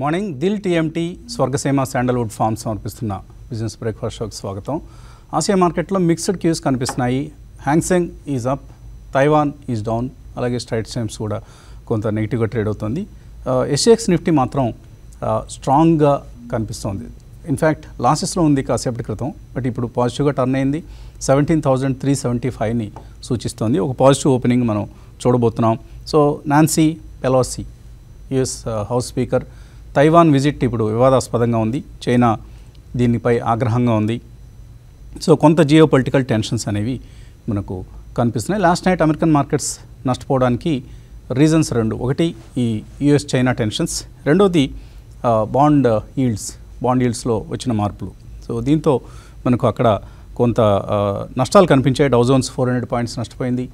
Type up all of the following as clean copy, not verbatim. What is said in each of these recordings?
Good morning Dil TMT Swargaseema sandalwood farms అనిపిస్తున్న business breakfast షోకి స్వాగతం. ఆసియా మార్కెట్లో మిక్స్డ్ క్యూస్ కనిపిస్తున్నాయి. Hang Seng is up, Taiwan is down, అలాగే స్ట్రైట్ టైమ్స్ కూడా కొంత నెగిటివ్గా ట్రేడ్ అవుతుంది. ఎస్ఎక్స్ నిఫ్టీ మాత్రం స్ట్రాంగ్గా కనిపిస్తోంది. ఇన్ఫ్యాక్ట్ లాసెస్లో ఉంది కాసేపటి క్రితం, బట్ ఇప్పుడు పాజిటివ్గా టర్న్ అయింది. 17,375ని సూచిస్తోంది. ఒక పాజిటివ్ ఓపెనింగ్ మనం చూడబోతున్నాం. So Nancy Pelosi, US house speaker, Taiwan visit ఇప్పుడు వివాదాస్పదంగా ఉంది. చైనా దీనిపై ఆగ్రహంగా ఉంది. సో కొంత జియో పొలిటికల్ టెన్షన్స్ అనేవి మనకు కనిపిస్తున్నాయి. లాస్ట్ నైట్ అమెరికన్ మార్కెట్స్ నష్టపోవడానికి రీజన్స్ రెండు. ఒకటి ఈ యుఎస్ చైనా టెన్షన్స్, రెండోది బాండ్ ఈల్డ్స్లో వచ్చిన మార్పులు. సో దీంతో మనకు అక్కడ కొంత నష్టాలు కనిపించాయి. డౌ జోన్స్ 400 పాయింట్స్ నష్టపోయింది.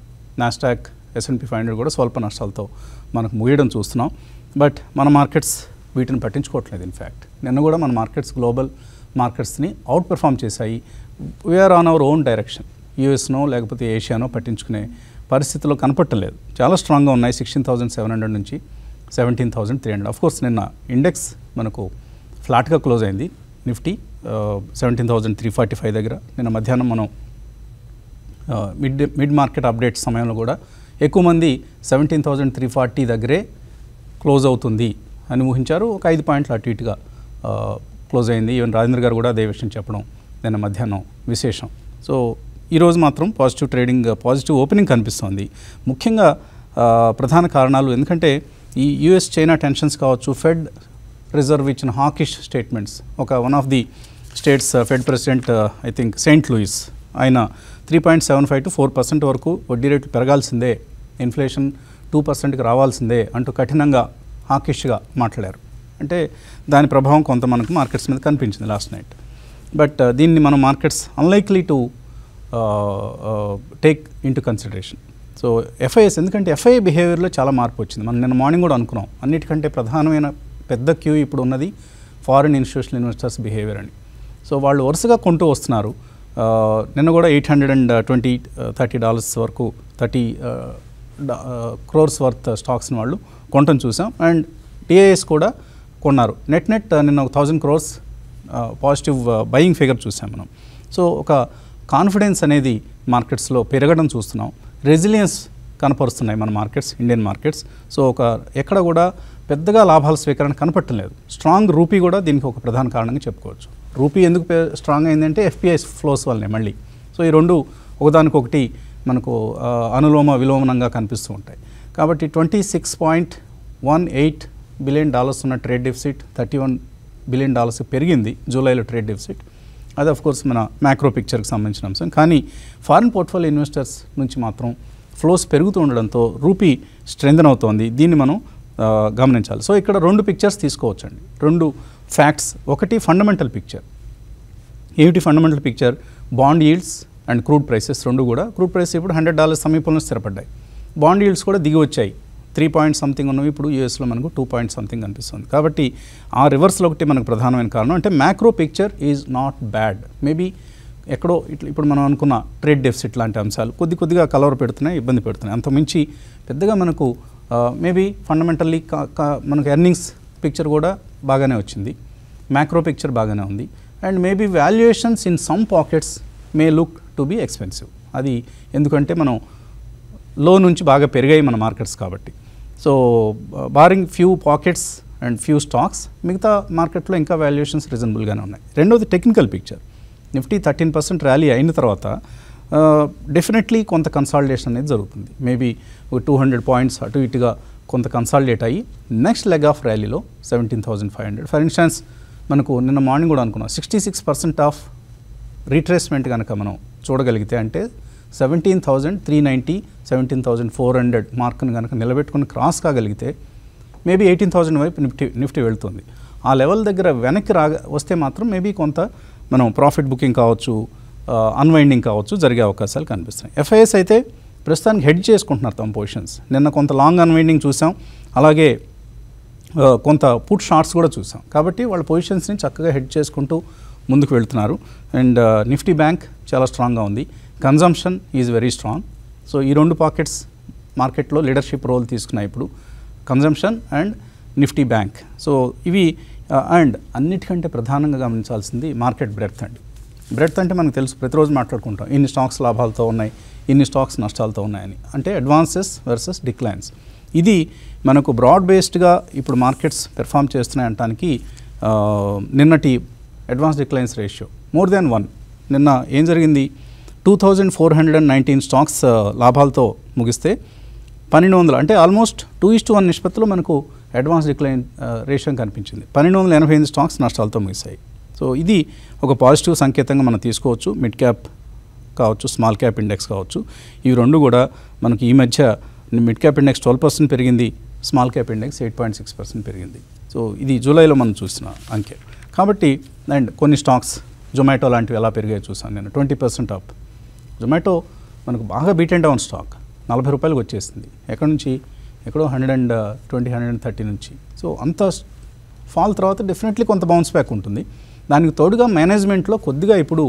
నాస్డాక్, S&P 500 కూడా స్వల్ప నష్టాలతో మనకు ముగియడం చూస్తున్నాం. బట్ మన మార్కెట్స్ వీటిని పట్టించుకోవట్లేదు. ఇన్ఫ్యాక్ట్ నిన్న కూడా మన మార్కెట్స్ గ్లోబల్ మార్కెట్స్ని అవుట్ పెర్ఫామ్ చేశాయి. We are on our own direction. యూఎస్నో లేకపోతే ఏషియానో పట్టించుకునే పరిస్థితిలో కనపట్టలేదు. చాలా స్ట్రాంగ్గా ఉన్నాయి. 16,700 నుంచి 17,300. అఫ్కోర్స్ నిన్న ఇండెక్స్ మనకు ఫ్లాట్గా క్లోజ్ అయింది. నిఫ్టీ 17,345 దగ్గర. నిన్న మధ్యాహ్నం మనం మిడ్ మార్కెట్ అప్డేట్ సమయంలో కూడా ఎక్కువ మంది 17,340 దగ్గరే క్లోజ్ అవుతుంది అని ఊహించారు. ఒక 5 పాయింట్లు అటు ఇటుగా క్లోజ్ అయింది. ఈవెన్ రాజేంద్ర గారు కూడా అదే విషయం చెప్పడం నిన్న మధ్యాహ్నం విశేషం. సో ఈరోజు మాత్రం పాజిటివ్ ట్రేడింగ్, పాజిటివ్ ఓపెనింగ్ కనిపిస్తోంది. ముఖ్యంగా ప్రధాన కారణాలు ఎందుకంటే ఈ యుఎస్ చైనా టెన్షన్స్ కావచ్చు, ఫెడ్ రిజర్వ్ ఇచ్చిన హాకిష్ స్టేట్మెంట్స్. ఒక one of the states Fed president, I think Saint Louis, ఆయన 3.75 to 4% వరకు వడ్డీ రేట్లు పెరగాల్సిందే, ఇన్ఫ్లేషన్ 2%కి రావాల్సిందే అంటూ కఠినంగా హాకిష్గా మాట్లాడారు. అంటే దాని ప్రభావం కొంత మనకు మార్కెట్స్ మీద కనిపించింది లాస్ట్ నైట్. బట్ దీన్ని మనం markets unlikely to take into consideration. So FIs, ఎందుకంటే ఎఫ్ఐఐ బిహేవియర్లో చాలా మార్పు వచ్చింది. మనం నిన్న మార్నింగ్ కూడా అనుకున్నాం. అన్నిటికంటే ప్రధానమైన పెద్ద క్యూ ఇప్పుడు ఉన్నది ఫారిన్ ఇన్స్టిట్యూషనల్ ఇన్వెస్టర్స్ బిహేవియర్ అని. సో వాళ్ళు వరుసగా కొంటూ వస్తున్నారు. నిన్న కూడా $820-30 వరకు 30 crores వర్త్ స్టాక్స్ని వాళ్ళు కొనటం చూసాం. అండ్ టీఐఎస్ కూడా కొన్నారు. నెట్ నిన్న 1,000 crores పాజిటివ్ బయింగ్ ఫిగర్ చూసాం మనం. సో ఒక కాన్ఫిడెన్స్ అనేది మార్కెట్స్లో పెరగడం చూస్తున్నాం. రెసిలియన్స్ కనపరుస్తున్నాయి మన మార్కెట్స్, ఇండియన్ మార్కెట్స్. సో ఒక ఎక్కడ కూడా పెద్దగా లాభాల స్వీకరణ కనపట్టలేదు. స్ట్రాంగ్ రూపీ కూడా దీనికి ఒక ప్రధాన కారణంగా చెప్పుకోవచ్చు. రూపీ ఎందుకు స్ట్రాంగ్ అయిందంటే ఎఫ్పిఐ ఫ్లోస్ వల్లనే మళ్ళీ. సో ఈ రెండు ఒకదానికొకటి మనకు అనులోమ విలోమనంగా కనిపిస్తూ ఉంటాయి. కాబట్టి $26.18 billion ఉన్న ట్రేడ్ డెఫిసిట్ $31 billion పెరిగింది జూలైలో. ట్రేడ్ డెఫిసిట్ అది అఫ్కోర్స్ మన మ్యాక్రో పిక్చర్కి సంబంధించిన అంశం. కానీ ఫారిన్ పోర్ట్ఫోలియో ఇన్వెస్టర్స్ నుంచి మాత్రం ఫ్లోస్ పెరుగుతూ ఉండడంతో రూపీ స్ట్రెంథెన్ అవుతోంది. దీన్ని మనం గమనించాలి. సో ఇక్కడ రెండు పిక్చర్స్ తీసుకోవచ్చండి, రెండు ఫ్యాక్ట్స్. ఒకటి ఫండమెంటల్ పిక్చర్. ఏమిటి fundamental picture? Bond yields and crude prices రెండు కూడా. క్రూడ్ ప్రైస్ ఇప్పుడు $100 సమీపంలో స్థిరపడ్డాయి. బాండ్ ఈల్డ్స్ కూడా దిగి వచ్చాయి. 3 point something ఉన్నవి ఇప్పుడు యూఎస్లో మనకు 2 point something అనిపిస్తుంది. కాబట్టి ఆ రివర్స్లో ఒకటి మనకు ప్రధానమైన కారణం. అంటే macro picture is not bad. Maybe ఎక్కడో ఇట్లా ఇప్పుడు మనం అనుకున్న ట్రేడ్ డెఫిసిట్ లాంటి అంశాలు కొద్ది కొద్దిగా కలవర పెడుతున్నాయి, ఇబ్బంది పెడుతున్నాయి. అంతమించి పెద్దగా మనకు మేబీ ఫండమెంటల్లీ మనకు ఎర్నింగ్స్ పిక్చర్ కూడా బాగానే వచ్చింది, మ్యాక్రో పిక్చర్ బాగానే ఉంది. And maybe valuations in some pockets may look to be expensive. అది ఎందుకంటే మనం లో నుంచి బాగా పెరిగాయి మన మార్కెట్స్ కాబట్టి. So barring few pockets and few stocks మిగతా మార్కెట్లో ఇంకా వాల్యుయేషన్స్ రీజనబుల్గానే ఉన్నాయి. రెండోది టెక్నికల్ పిక్చర్. నిఫ్టీ 13% ర్యాలీ అయిన తర్వాత డెఫినెట్లీ కొంత కన్సాలిడేషన్ అనేది జరుగుతుంది. మేబీ 200 points అటు ఇటుగా కొంత కన్సాలిడేట్ అయ్యి నెక్స్ట్ లెగ్ ఆఫ్ ర్యాలీలో 17,500. ఫర్ ఇన్స్టాన్స్ మనకు నిన్న మార్నింగ్ కూడా అనుకున్నాం 66% ఆఫ్ రీట్రేస్మెంట్ కనుక మనం చూడగలిగితే, అంటే 17,390, 17,400 మార్క్ను కనుక నిలబెట్టుకుని క్రాస్ కాగలిగితే మేబీ 18,000 వైపు నిఫ్టీ వెళ్తుంది. ఆ లెవెల్ దగ్గర వెనక్కి వస్తే మాత్రం మేబీ కొంత మనం ప్రాఫిట్ బుకింగ్ కావచ్చు, అన్వైండింగ్ కావచ్చు జరిగే అవకాశాలు కనిపిస్తున్నాయి. ఎఫ్ఐఎస్ అయితే ప్రస్తుతానికి హెడ్ చేసుకుంటున్నారు తమ పొజిషన్స్. నిన్న కొంత లాంగ్ అన్వైండింగ్ చూసాం, అలాగే కొంత పుట్ షార్ట్స్ కూడా చూసాం. కాబట్టి వాళ్ళ పొజిషన్స్ని చక్కగా హెడ్ చేసుకుంటూ ముందుకు వెళ్తున్నారు. అండ్ నిఫ్టీ బ్యాంక్ చాలా స్ట్రాంగ్గా ఉంది. Consumption is very strong. So ఈ రెండు పాకెట్స్ మార్కెట్లో లీడర్షిప్ రోల్ తీసుకున్నాయి ఇప్పుడు. Consumption and Nifty Bank. So, ivi and annitikante pradhananga gamuninchalsindi market breadth and breadth ante manaku telusu prati roju maatladukuntam inni stocks labhalalto unnai inni stocks nashtalalto unnai ani ante advances versus declines idi manaku broad based ga ippudu markets perform chestunnai antaniki ninnati advance declines ratio more than 1 ninna em jarigindi 2419 stocks labhalalto mugiste 1200 ante almost 2:1 నిష్పత్తిలో మనకు advance decline ratio కనిపించింది. 1285 stocks నష్టాలతో ముగిశాయి. So ఇది ఒక positive సంకేతంగా మనం తీసుకోవచ్చు. మిడ్ క్యాప్ కావచ్చు, స్మాల్ క్యాప్ ఇండెక్స్ కావచ్చు, ఇవి రెండు కూడా మనకి ఈ మధ్య మిడ్ క్యాప్ ఇండెక్స్ 12% పెరిగింది, స్మాల్ క్యాప్ ఇండెక్స్ 8.6% పెరిగింది. సో ఇది జూలైలో మనం చూసిన అంకె కాబట్టి. అండ్ కొన్ని స్టాక్స్ జొమాటో లాంటివి ఎలా పెరిగాయో చూసాను నేను, 20% అప్. జొమాటో మనకు బాగా బీట్ అండ్ డౌన్ స్టాక్, 40 రూపాయలకు వచ్చేసింది. ఎక్కడి నుంచి, ఎక్కడో 120, 130 నుంచి. సో అంత ఫాల్ తర్వాత డెఫినెట్లీ కొంత బౌన్స్ బ్యాక్ ఉంటుంది. దానికి తోడుగా మేనేజ్మెంట్లో కొద్దిగా ఇప్పుడు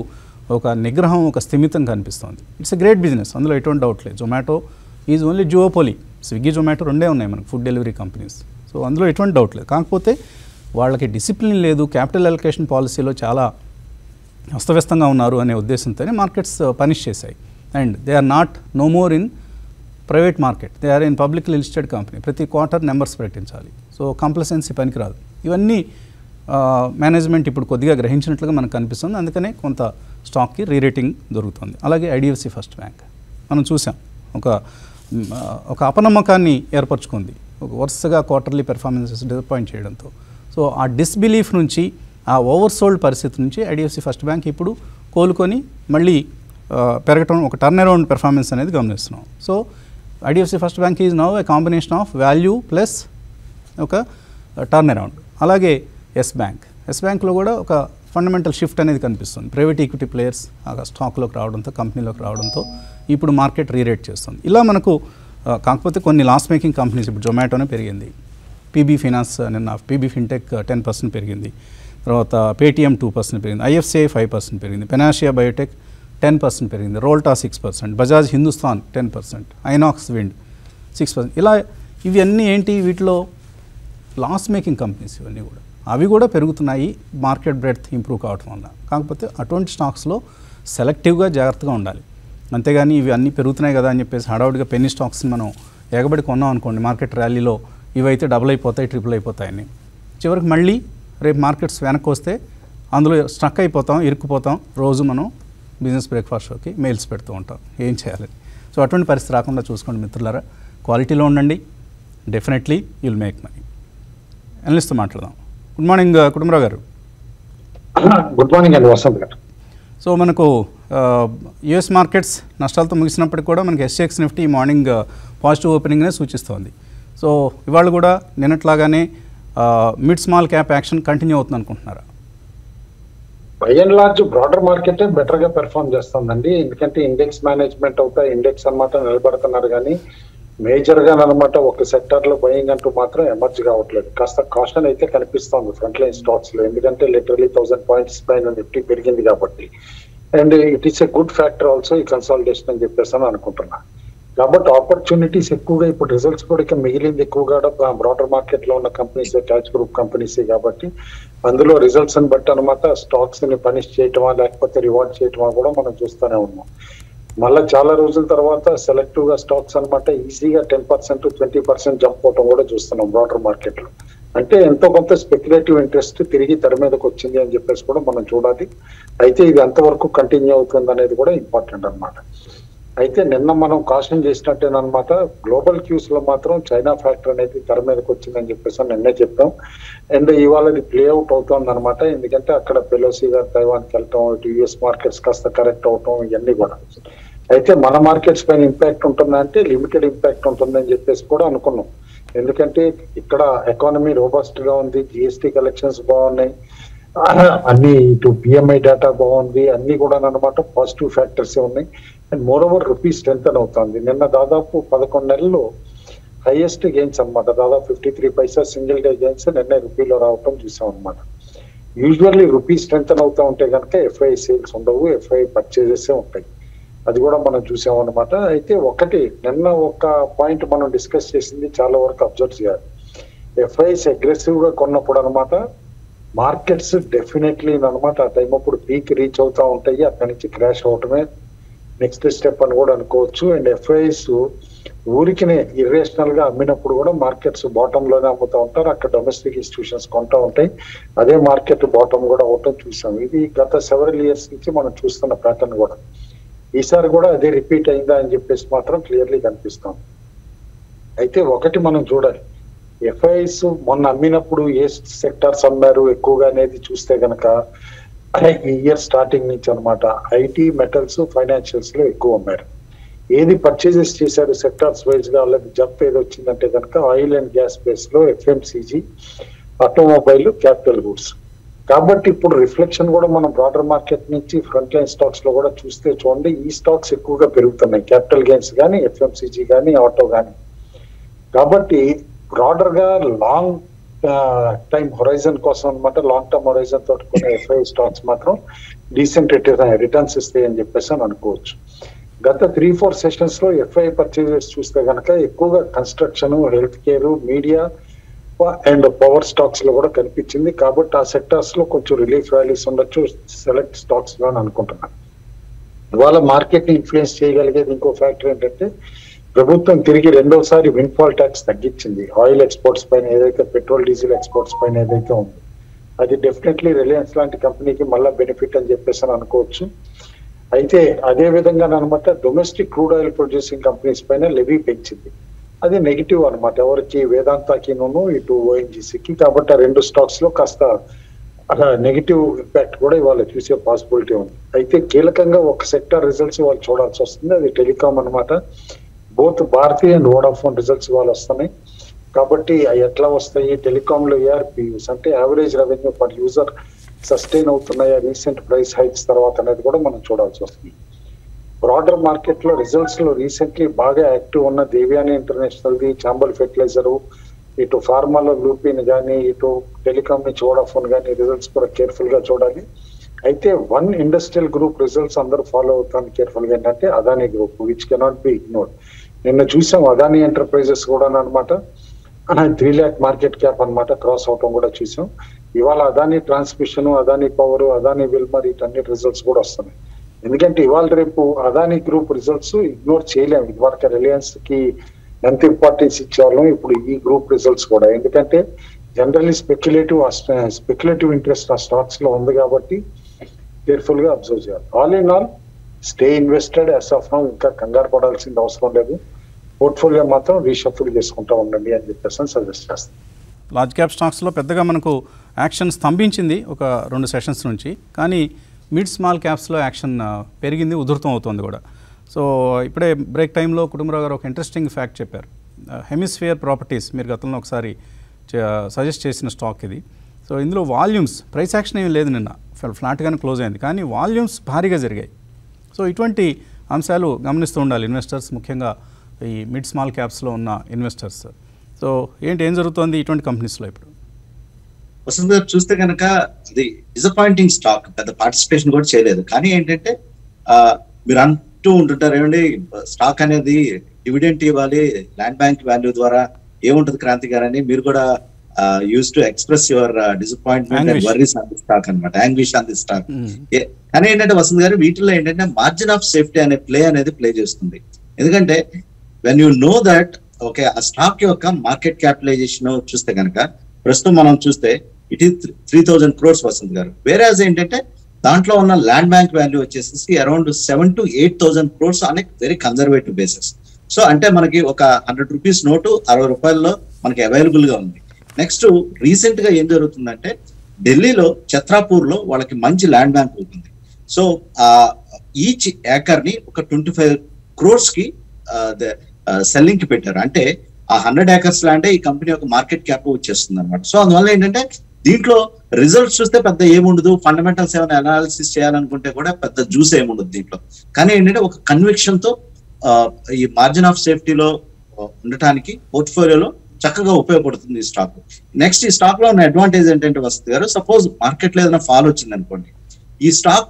ఒక నిగ్రహం, ఒక స్థిమితం కనిపిస్తుంది. ఇట్స్ ఎ గ్రేట్ బిజినెస్, అందులో ఎటువంటి డౌట్ లేదు. Zomato is only duopoly, Swiggy Zomato రెండే ఉన్నాయి మనకు ఫుడ్ డెలివరీ కంపెనీస్. సో అందులో ఎటువంటి డౌట్ లేదు. కాకపోతే వాళ్ళకి డిసిప్లిన్ లేదు, క్యాపిటల్ అలొకేషన్ పాలసీలో చాలా అస్తవ్యస్తంగా ఉన్నారు అనే ఉద్దేశంతోనే మార్కెట్స్ పనిష్ చేశాయి. And they are not no more in private market, they are in publicly listed company. ప్రతి క్వార్టర్ నెంబర్స్ ప్రకటించాలి, సో కంప్లసెన్సీ పనికిరాదు. ఇవన్నీ మేనేజ్మెంట్ ఇప్పుడు కొద్దిగా గ్రహించినట్లుగా మనకు కనిపిస్తుంది. అందుకనే కొంత స్టాక్కి రీరేటింగ్ దొరుకుతుంది. అలాగే ఐడిఎఫ్సి ఫస్ట్ బ్యాంక్ మనం చూసాం, ఒక అపనమ్మకాన్ని ఏర్పరచుకుంది, ఒక వరుసగా క్వార్టర్లీ పెర్ఫార్మెన్సెస్ డిసప్పాయింట్ చేయడంతో. సో ఆ డిస్బిలీఫ్ నుంచి, ఆ ఓవర్సోల్డ్ పరిస్థితి నుంచి ఐడిఎఫ్సి ఫస్ట్ బ్యాంక్ ఇప్పుడు కోలుకొని మళ్ళీ పెరగటం, ఒక టర్న్ అరౌండ్ పెర్ఫార్మెన్స్ అనేది గమనిస్తున్నాం. So IDFC First Bank is now a combination of value plus okay, turnaround. Alage S Bank lo kuda oka fundamental shift అనేది కనిపిస్తుంది. ప్రైవేట్ ఈక్విటీ ప్లేయర్స్ ఆ స్టాక్లోకి రావడంతో, కంపెనీలోకి రావడంతో ఇప్పుడు మార్కెట్ రీరేట్ చేస్తుంది. ఇలా మనకు కాకపోతే కొన్ని లాస్ మేకింగ్ కంపెనీస్, ఇప్పుడు జొమాటోనే పెరిగింది, పీబీ ఫైనాన్స్ నిన్న పీబీ ఫిన్టెక్ 10% పెరిగింది, తర్వాత పేటిఎం 2% పెరిగింది, IFCI 5% పెరిగింది, పెనాషియా బయోటెక్ 10% పెరిగింది, రోల్టా 6%, బజాజ్ హిందుస్థాన్ 10%, ఐనాక్స్ విండ్ 6%. ఇలా ఇవన్నీ ఏంటి, వీటిలో లాస్ మేకింగ్ కంపెనీస్ ఇవన్నీ కూడా, అవి కూడా పెరుగుతున్నాయి మార్కెట్ బ్రెడ్త్ ఇంప్రూవ్ కావటం వల్ల. కాకపోతే అటువంటి స్టాక్స్లో సెలెక్టివ్గా జాగ్రత్తగా ఉండాలి, అంతేగాని ఇవి అన్నీ పెరుగుతున్నాయి కదా అని చెప్పేసి హడావుడిగా పెన్నీ స్టాక్స్ని మనం ఎగబడి కొన్నాం అనుకోండి, మార్కెట్ ర్యాలీలో ఇవైతే డబుల్ అయిపోతాయి, ట్రిపుల్ అయిపోతాయని చివరికి మళ్ళీ రేపు మార్కెట్స్ వెనక్కి వస్తే అందులో స్ట్రక్ అయిపోతాం, ఇరుక్కుపోతాం. రోజు మనం బిజినెస్ బ్రేక్ఫాస్ట్ షోకి మెయిల్స్ పెడుతూ ఉంటాం, ఏం చేయాలని. సో అటువంటి పరిస్థితి రాకుండా చూసుకోండి మిత్రులారా, క్వాలిటీలో ఉండండి, డెఫినెట్లీ యుల్ మేక్ మనీ. అనలిస్ట్తో మాట్లాడదాం. గుడ్ మార్నింగ్ కుటుంబరావు గారు. గుడ్ మార్నింగ్ అండి వసంత్ గారు. సో మనకు యుఎస్ మార్కెట్స్ నష్టాలతో ముగిసినప్పటికీ కూడా మనకి ఎస్ఎక్స్ నిఫ్టీ మార్నింగ్ పాజిటివ్ ఓపెనింగ్నే సూచిస్తోంది. సో ఇవాళ కూడా నిన్నట్లాగానే mid small cap action continue అవుతుంది అనుకుంటున్నారా? By and large broader market better గా పెర్ఫామ్ చేస్తుందండి, ఎందుకంటే ఇండెక్స్ మేనేజ్మెంట్ అవుతా ఇండెక్స్ అనమాట నిలబడుతున్నారు. కానీ మేజర్ గా అనమాట ఒక సెక్టర్ లో బయింగ్ అంటూ మాత్రం ఎమర్జ్ కావట్లేదు. కాస్త కాషన్ అయితే కనిపిస్తుంది ఫ్రంట్ లైన్ స్టాక్స్ లో, ఎందుకంటే లిటరలీ 1000 పాయింట్స్ పైన నిఫ్టీ పెరిగింది కాబట్టి. And it is a good factor also ఈ కన్సాలిడేషన్ అని చెప్పేసి అనుకుంటున్నా. కాబట్టి ఆపర్చునిటీస్ ఎక్కువగా ఇప్పుడు రిజల్ట్స్ కూడా ఇక మిగిలింది ఎక్కువగా బ్రాడర్ మార్కెట్ లో ఉన్న కంపెనీస్, క్యాచ్ గ్రూప్ కంపెనీస్ కాబట్టి అందులో రిజల్ట్స్ ని బట్టి అనమాట స్టాక్స్ ని పనిష్ చేయటమా లేకపోతే రివార్డ్ చేయటమా కూడా మనం చూస్తూనే ఉన్నాం. మళ్ళీ చాలా రోజుల తర్వాత సెలెక్టివ్ గా స్టాక్స్ అనమాట ఈజీగా 10%, 20% జంప్ అవటం కూడా చూస్తున్నాం బ్రాడర్ మార్కెట్ లో. అంటే ఎంతో కొంత స్పెక్యులేటివ్ ఇంట్రెస్ట్ తిరిగి తెర మీదకి వచ్చింది అని చెప్పేసి కూడా మనం చూడాలి. అయితే ఇది ఎంతవరకు కంటిన్యూ అవుతుంది అనేది కూడా ఇంపార్టెంట్ అనమాట. అయితే నిన్న మనం కాషన్ చేసినట్టేనమాట, గ్లోబల్ క్యూస్ లో మాత్రం చైనా ఫ్యాక్టర్ అనేది తెర మీదకి వచ్చిందని చెప్పేసి నిన్నే చెప్పాం. అండ్ ఇవాళ అది ప్లేఅవుట్ అవుతుంది అనమాట, ఎందుకంటే అక్కడ పెలోసి గారు తైవాన్కి వెళ్ళటం, ఇటు యుఎస్ మార్కెట్స్ కాస్త కరెక్ట్ అవటం, ఇవన్నీ కూడా. అయితే మన మార్కెట్స్ పైన ఇంపాక్ట్ ఉంటుందంటే లిమిటెడ్ ఇంపాక్ట్ ఉంటుందని చెప్పేసి కూడా అనుకున్నాం, ఎందుకంటే ఇక్కడ ఎకానమీ రోబస్ట్ గా ఉంది, జిఎస్టీ కలెక్షన్స్ బాగున్నాయి, అన్ని ఇటు పిఎంఐ డేటా బాగుంది, అన్ని కూడా అనమాట పాజిటివ్ ఫ్యాక్టర్స్ ఉన్నాయి. And moreover rupee strengthen అవుతుంది. నిన్న దాదాపు 11 నెలలు హైయెస్ట్ గెయిన్స్ అనమాట, దాదాపు 53 పైసా సింగిల్ డే గెయిన్స్ నిన్న రూపీలో రావటం చూసాం అనమాట. యూజువల్లీ రూపీ స్ట్రెంథన్ అవుతా ఉంటే కనుక ఎఫ్ఐ సేల్స్ ఉండవు, ఎఫ్ఐ పర్చేజెస్ ఉంటాయి, అది కూడా మనం చూసాం అనమాట. అయితే ఒకటి నిన్న ఒక పాయింట్ మనం డిస్కస్ చేసింది చాలా వరకు అబ్జర్వ్ చేయాలి, FIs aggressive Konnapudanamata, markets definitely in Anamata time of peak reach out on Tayakanichi crash out next step and wood and coach and FIs Urikine irrational Minapurgoda markets bottom Lona Mutantar, domestic institutions contaunting, other market to bottom go out and choose some. We got several years each one and choose on a pattern water. Isar Goda, they repeat in the NGPS matron clearly can piss down. I think Wakatiman and Judah. FIs, one Aminapudu, yes, sector Samaru, Ekuga, Nedi, Chusteganaka, year starting Nicharmata, IT, metals, financials, Ekumer. Any purchases to sectors wise, jump oil and gas space, FMCG, automobile, capital goods. Kabatti put reflection on a broader market, frontline stocks, choose the only e stocks, capital gains, FMCG, auto. Kabatti broader long time horizon cost on matter, long term horizon thought FI stocks matron, decent returns is the person and coach. Gata 3-4 sessions lo FI purchases choose the Ganaka, Ekuga construction, healthcare, media, and power stocks logo can pitch in the carbon sectors look to relief values on the choose select stocks run and contact. While a market influence factor and Prabhutum Tiriki Rendosari windfall tax the kitchen, the oil exports by Nereka, petrol diesel exports by Nereka. I definitely Reliance Land Company Mala benefit and Jefferson and coach. I think Adevedanga Namata domestic crude oil producing companies by levy bench. That is negative or whatever ki Vedanta ki no it to ONGC ki kabata rendu stocks lo kasta negative impact kuda ivala choose a possibility on. I think Kelakanga work sector results will choda sostunda the telecom and mata. Both Bharti and Vodafone results were lost. Kabatti, Ayatla was the telecom layer, PU, average revenue per user sustain out the recent price hikes. Broader market results recently Baga active on Devyani International, the Chambal Fertilizer, it to Pharma Lupin Gani, it to Telecom Vodafone Gani results for careful. I think one industrial group results under follow on carefully and Adani group, which cannot be ignored. In the choose some Adani enterprises go on and matter and 3 lakh market cap on matter cross out on Goda Chisum. Ival Adani transmission, Adani power, Adani Wilmar, it and results go on. In the Ganti Ival Repo, Adani group results ignore Chile with work Reliance key and importance each alone, you put E group results go in the country. Generally, speculative interest are stocks on the Gabati. Carefully observe. All in all, stay invested as of now. Inka Kangar models in the Oslo level portfolio matram reshuffle chestunta undandi ani cheppesanu suggest chestanu. Large cap stocks lo peddaga manaku action stambhinchindi oka rendu sessions nunchi kani mid small caps lo action perigindi udhrutam avutundi kuda. So ippude break time lo Kudumbara garu oka interesting fact chepparu. Hemisphere Properties meer gatanlo okasari suggest chesina stock idi. So indulo volumes price action em ledhu ninna. Flat gun close and the volumes bhariga jargayi. So it 20 amsalu gamanistu undali investors mukhyenga ee mid small caps lo unna investors. So enti em jarugutundi ee 20 companies lo ippudu vasundha chuste ganaka the disappointing stock that the participation kuda cheyaledu kani entante meer antu untuntaru emundi stock anedi dividend ivali land bank value dwara em untadu Kranthi garani meer kuda used to express your disappointment anguish and worries on the stock and anguish on the stock. And then Vasant Garu, Veetla endante margin of safety and play chestundi. Endukante when you know that okay, a stock yokka market capitalization chuste ganaka prastutam manam chuste it is 3,000 crores Vasant Garu. Whereas endante dantlo unna land bank value vachesisi around 7,000 to 8,000 crores on a very conservative basis. So ante manaki oka 100 rupees note 60 rupayallo manaki available ga undi. Next to recent ga em jarugutundante Delhi lo Chhatrapur lo valaki manchi land bank utundi. So each acre ni oka 25 crores ki the selling ki pettaru ante a 100 acres land ee company oka market cap uchestundi annamata. So అందువల్ల ఏంటంటే దీంట్లో results చూస్తే పెద్ద ఏముండదు, fundamentals ఏమైనా analysis చేయాలనుకుంటే కూడా పెద్ద జ్యూస్ ఏముండదు దీంట్లో. కానీ ఏంటంటే ఒక కన్విక్షన్ తో ఈ మార్జిన్ ఆఫ్ సేఫ్టీ లో ఉండటానికి పోర్ట్ఫోలియోలో చక్కగా ఉపయోగపడుతుంది ఈ స్టాక్. నెక్స్ట్ ఈ స్టాక్ లో ఉన్న అడ్వాంటేజ్ ఏంటంటే వస్తుంది గారు, సపోజ్ మార్కెట్ లో ఏదైనా ఫాల్ వచ్చింది అనుకోండి, ఈ స్టాక్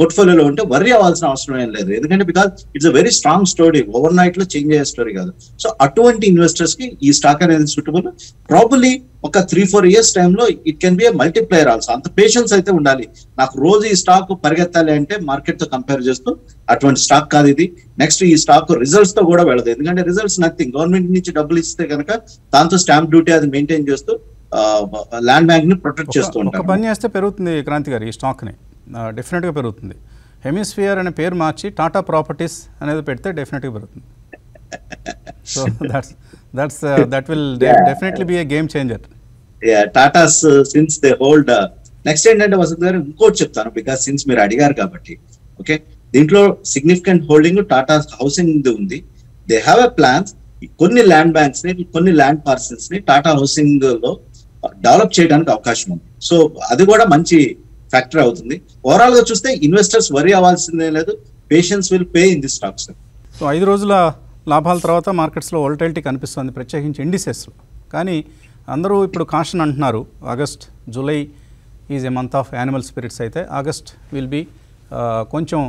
పోర్ట్ఫోలియోలో ఉంటే వర్రీ అవ్వాల్సిన అవసరం ఏం లేదు. ఎందుకంటే because it's a very strong story, overnight లో చేంజ్ అయ్యే స్టోరీ కాదు. సో అటువంటి ఇన్వెస్టర్స్ కి ఈ స్టాక్ అనేది సూటబుల్. ప్రాబబ్లీ ఒక 3-4 years టైంలో it can be a multiplier also. అంత పేషెన్స్ అయితే ఉండాలి. నాకు రోజు ఈ స్టాక్ పరిగెత్తాలి అంటే మార్కెట్ తో కంపేర్ చేస్తూ అటువంటి స్టాక్ కాదు ఇది. నెక్స్ట్ ఈ స్టాక్ రిజల్ట్స్ తో కూడా వెళ్ళదు. ఎందుకంటే రిజల్ట్స్ నథింగ్, గవర్నమెంట్ నుంచి డబ్బులు ఇస్తే కనుక దాంతో స్టాంప్ డ్యూటీ అది మెయింటైన్ చేస్తూ ల్యాండ్ బ్యాంక్ ని ప్రొటెక్ట్ చేస్తూ ఉంటారు. పని చేస్తే పెరుగుతుంది క్రాంతి గారు, ఈ స్టాక్ ని డెఫినెట్గా పెరుగుతుంది. హెమిస్ఫియర్ అనే పేరు మార్చి టాటా ప్రాపర్టీస్ అనేది పెడితే డెఫినెట్గా పెరుగుతుంది. So that will definitely be a game changer. Tatas since they hold. Next ఏంటంటే వసంత్ గారు ఇంకోటి చెప్తాను, బికాస్ సిన్స్ మీరు అడిగారు కాబట్టి ఓకే, దీంట్లో సిగ్నిఫికెంట్ హోల్డింగ్ టాటా హౌసింగ్ ఉంది. They have a plans. కొన్ని ల్యాండ్ బ్యాంక్స్ ని, కొన్ని ల్యాండ్ పార్సల్స్ ని టాటా హౌసింగ్ లో డెవలప్ చేయడానికి అవకాశం ఉంది. సో అది కూడా మంచి ఫ్యాక్టర్ అవుతుంది. ఓవరాల్ గా చూస్తే ఇన్వెస్టర్స్ వరీ అవ్వాల్సిందే లేదు. Patience will pay in this stocks. So 5 రోజుల లాభాల తర్వాత మార్కెట్స్లో వోల్టైలిటీ కనిపిస్తుంది, ప్రత్యేకించి ఇండిసెస్లో. కానీ అందరూ ఇప్పుడు కాషన్ అంటున్నారు. August, July is a month of animal spirits అయితే ఆగస్ట్ విల్ బి కొంచెం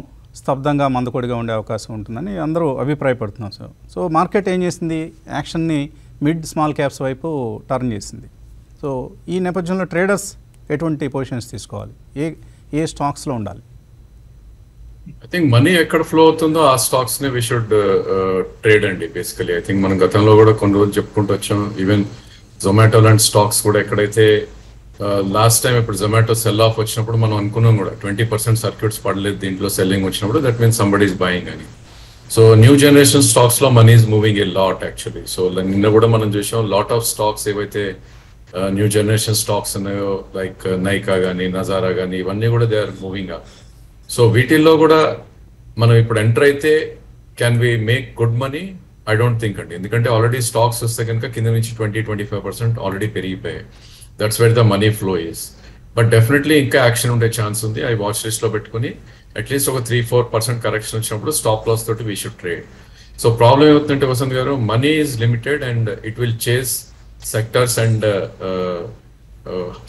స్తబ్దంగా మందకొడిగా ఉండే అవకాశం ఉంటుందని అందరూ అభిప్రాయపడుతున్నారు. సో మార్కెట్ ఏం చేసింది, యాక్షన్ని మిడ్ స్మాల్ క్యాప్స్ వైపు టర్న్ చేసింది. సో ఈ నేపథ్యంలో ట్రేడర్స్ ఎటువంటి పొజిషన్స్ తీసుకోవాలి, ఏ ఏ స్టాక్స్లో ఉండాలి? ఐ థింక్ మనీ ఎక్కడ ఫ్లో అవుతుందో ఆ స్టాక్స్ నే వి షుడ్ ట్రేడ్ అండి. బేసికలీ ఐ థింక్ మనం గతంలో కూడా కొన్ని రోజులు చెప్పుకుంటూ వచ్చాం. ఈవెన్ జొమాటో లాంటి స్టాక్స్ కూడా ఎక్కడైతే లాస్ట్ టైం ఇప్పుడు జొమాటో సెల్ ఆఫ్ వచ్చినప్పుడు మనం అనుకున్నాం కూడా 20% సర్క్యూట్స్ పడలేదు దీంట్లో సెల్లింగ్ వచ్చినప్పుడు, that means somebody is buying అని. సో న్యూ జనరేషన్ స్టాక్స్ లో money is moving a lot actually. So నిన్న కూడా మనం చూసాం లాట్ ఆఫ్ స్టాక్స్ ఏవైతే న్యూ జనరేషన్ స్టాక్స్ ఉన్నాయో లైక్ నైకా కానీ, నజారా కానీ, ఇవన్నీ కూడా they are moving up. So వీటిల్లో కూడా మనం ఇప్పుడు ఎంటర్ అయితే can we make good money, I don't think అండి. ఎందుకంటే ఆల్రెడీ స్టాక్స్ వస్తే కనుక కింద నుంచి 20-25% ఆల్రెడీ పెరిగిపోయాయి. That's where the money flow is. But definitely ఇంకా యాక్షన్ ఉండే ఛాన్స్ ఉంది. అవి వాచ్ లిస్ట్లో పెట్టుకుని అట్లీస్ట్ ఒక 3-4% కరెక్షన్ వచ్చినప్పుడు స్టాప్ లాస్ తోటి we should trade. So problem ఏమవుతుందంటే వసంత్ గారు, money is limited and it will chase sectors and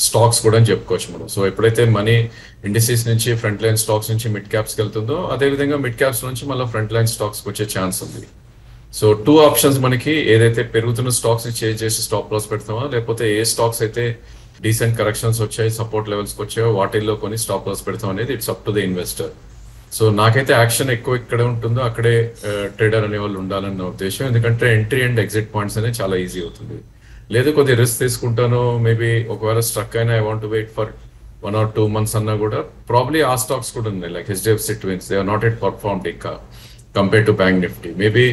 stocks కూడా అని చెప్పుకోవచ్చు మనం. సో ఎప్పుడైతే మనీ ఇండస్ట్రీస్ నుంచి ఫ్రంట్ లైన్ స్టాక్స్ నుంచి మిడ్ క్యాప్స్కి వెళ్తుందో, అదేవిధంగా మిడ్ క్యాప్స్ నుంచి మళ్ళీ ఫ్రంట్ లైన్ స్టాక్స్కి వచ్చే ఛాన్స్ ఉంది. సో 2 options మనకి, ఏదైతే పెరుగుతున్న స్టాక్స్ ని చేంజ్ చేసి స్టాప్ లాస్ పెడతామో, లేకపోతే ఏ స్టాక్స్ అయితే డీసెంట్ కరెక్షన్స్ వచ్చాయి, సపోర్ట్ లెవెల్స్కి వచ్చాయో వాటిల్లో కొన్ని స్టాప్ లాస్ పెడతాం అనేది it's up to the investor. So నాకైతే యాక్షన్ ఎక్కువ ఎక్కడే ఉంటుందో అక్కడే ట్రేడర్ అనే వాళ్ళు ఉండాలన్న ఉద్దేశం. ఎందుకంటే ఎంట్రీ అండ్ ఎగ్జిట్ పాయింట్స్ అనేది చాలా ఈజీ అవుతుంది. లేదు కొద్దిగా రిస్క్ తీసుకుంటాను, మేబీ ఒకవేళ స్ట్రక్ అయినా I want to wait for 1 or 2 months అన్నా కూడా ప్రాబ్లీ ఆ స్టాక్స్ కూడా ఉన్నాయి like HDFC Twins, they are not at performed ఇంకా compare to bank Nifty. Maybe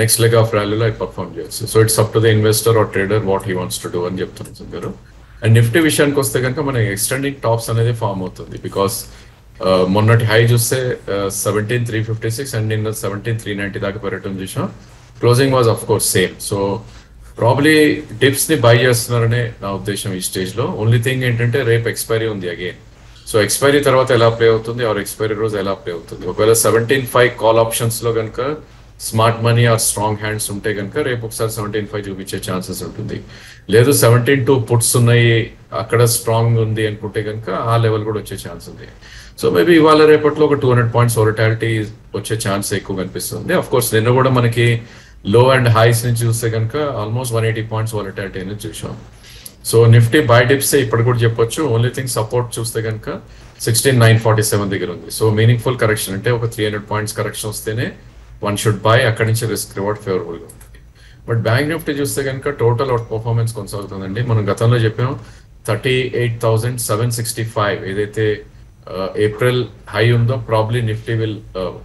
next leg of ర్యాలీలో ఐ పర్ఫార్మ్ చేయొచ్చు. So it's up to the investor or trader what he wants to do అని చెప్తున్నారు గారు. And Nifty విషయానికి వస్తే కనుక మనకి ఎక్స్టెండింగ్ టాప్స్ అనేది ఫామ్ అవుతుంది. బికాస్ మొన్నటి హై చూస్తే 17,356 అండ్ నిన్న 17,390 దాకా పెరగడం చూసాం. Closing was of course same. So probably dips ని బై చేస్తున్నారనే నా ఉద్దేశం ఈ స్టేజ్ లో. ఓన్లీ థింగ్ ఏంటంటే రేపు ఎక్స్పైరీ ఉంది అగైన్. సో ఎక్స్పైరీ తర్వాత ఎలా ప్లే అవుతుంది, ఆర్ ఎక్స్పైరీ రోజు ఎలా ప్లే అవుతుంది. ఒకవేళ 17.5 కాల్ ఆప్షన్స్ లో కనుక smart money or strong hands ఉంటే కనుక రేపు ఒకసారి 17.5 చూపించే ఛాన్సెస్ ఉంటుంది. లేదు 17.2 పుట్స్ ఉన్నాయి అక్కడ స్ట్రాంగ్ ఉంది అనుకుంటే కనుక ఆ లెవెల్ కూడా వచ్చే ఛాన్స్ ఉంది. సో మేబీ ఇవాళ రేపట్లో ఒక 200 points వోలటాలిటీ వచ్చే ఛాన్స్ ఎక్కువ కనిపిస్తుంది. అఫ్ కోర్స్ నిన్న కూడా మనకి లో అండ్ హైస్ నుంచి చూస్తే కనుక ఆల్మోస్ట్ 180 points వాలటాలిటీ అనేది చూసాం. సో నిఫ్టీ బై డిప్స్ ఇప్పుడు కూడా చెప్పొచ్చు. ఓన్లీ థింగ్ సపోర్ట్ చూస్తే కనుక 16,947 దగ్గర ఉంది. సో మీనింగ్ఫుల్ కరెక్షన్ అంటే ఒక 300 points కరెక్షన్ వస్తేనే వన్ షుడ్ బై. అక్కడి నుంచి రిస్క్ రివార్డ్ ఫేవరబుల్గా ఉంటుంది. బట్ బ్యాంక్ నిఫ్టీ చూస్తే కనుక టోటల్ అవుట్ పర్ఫార్మెన్స్ కొనసాగుతుందండి. మనం గతంలో చెప్పాం 38,765 ఏదైతే ఏప్రిల్ హై ఉందో probably Nifty will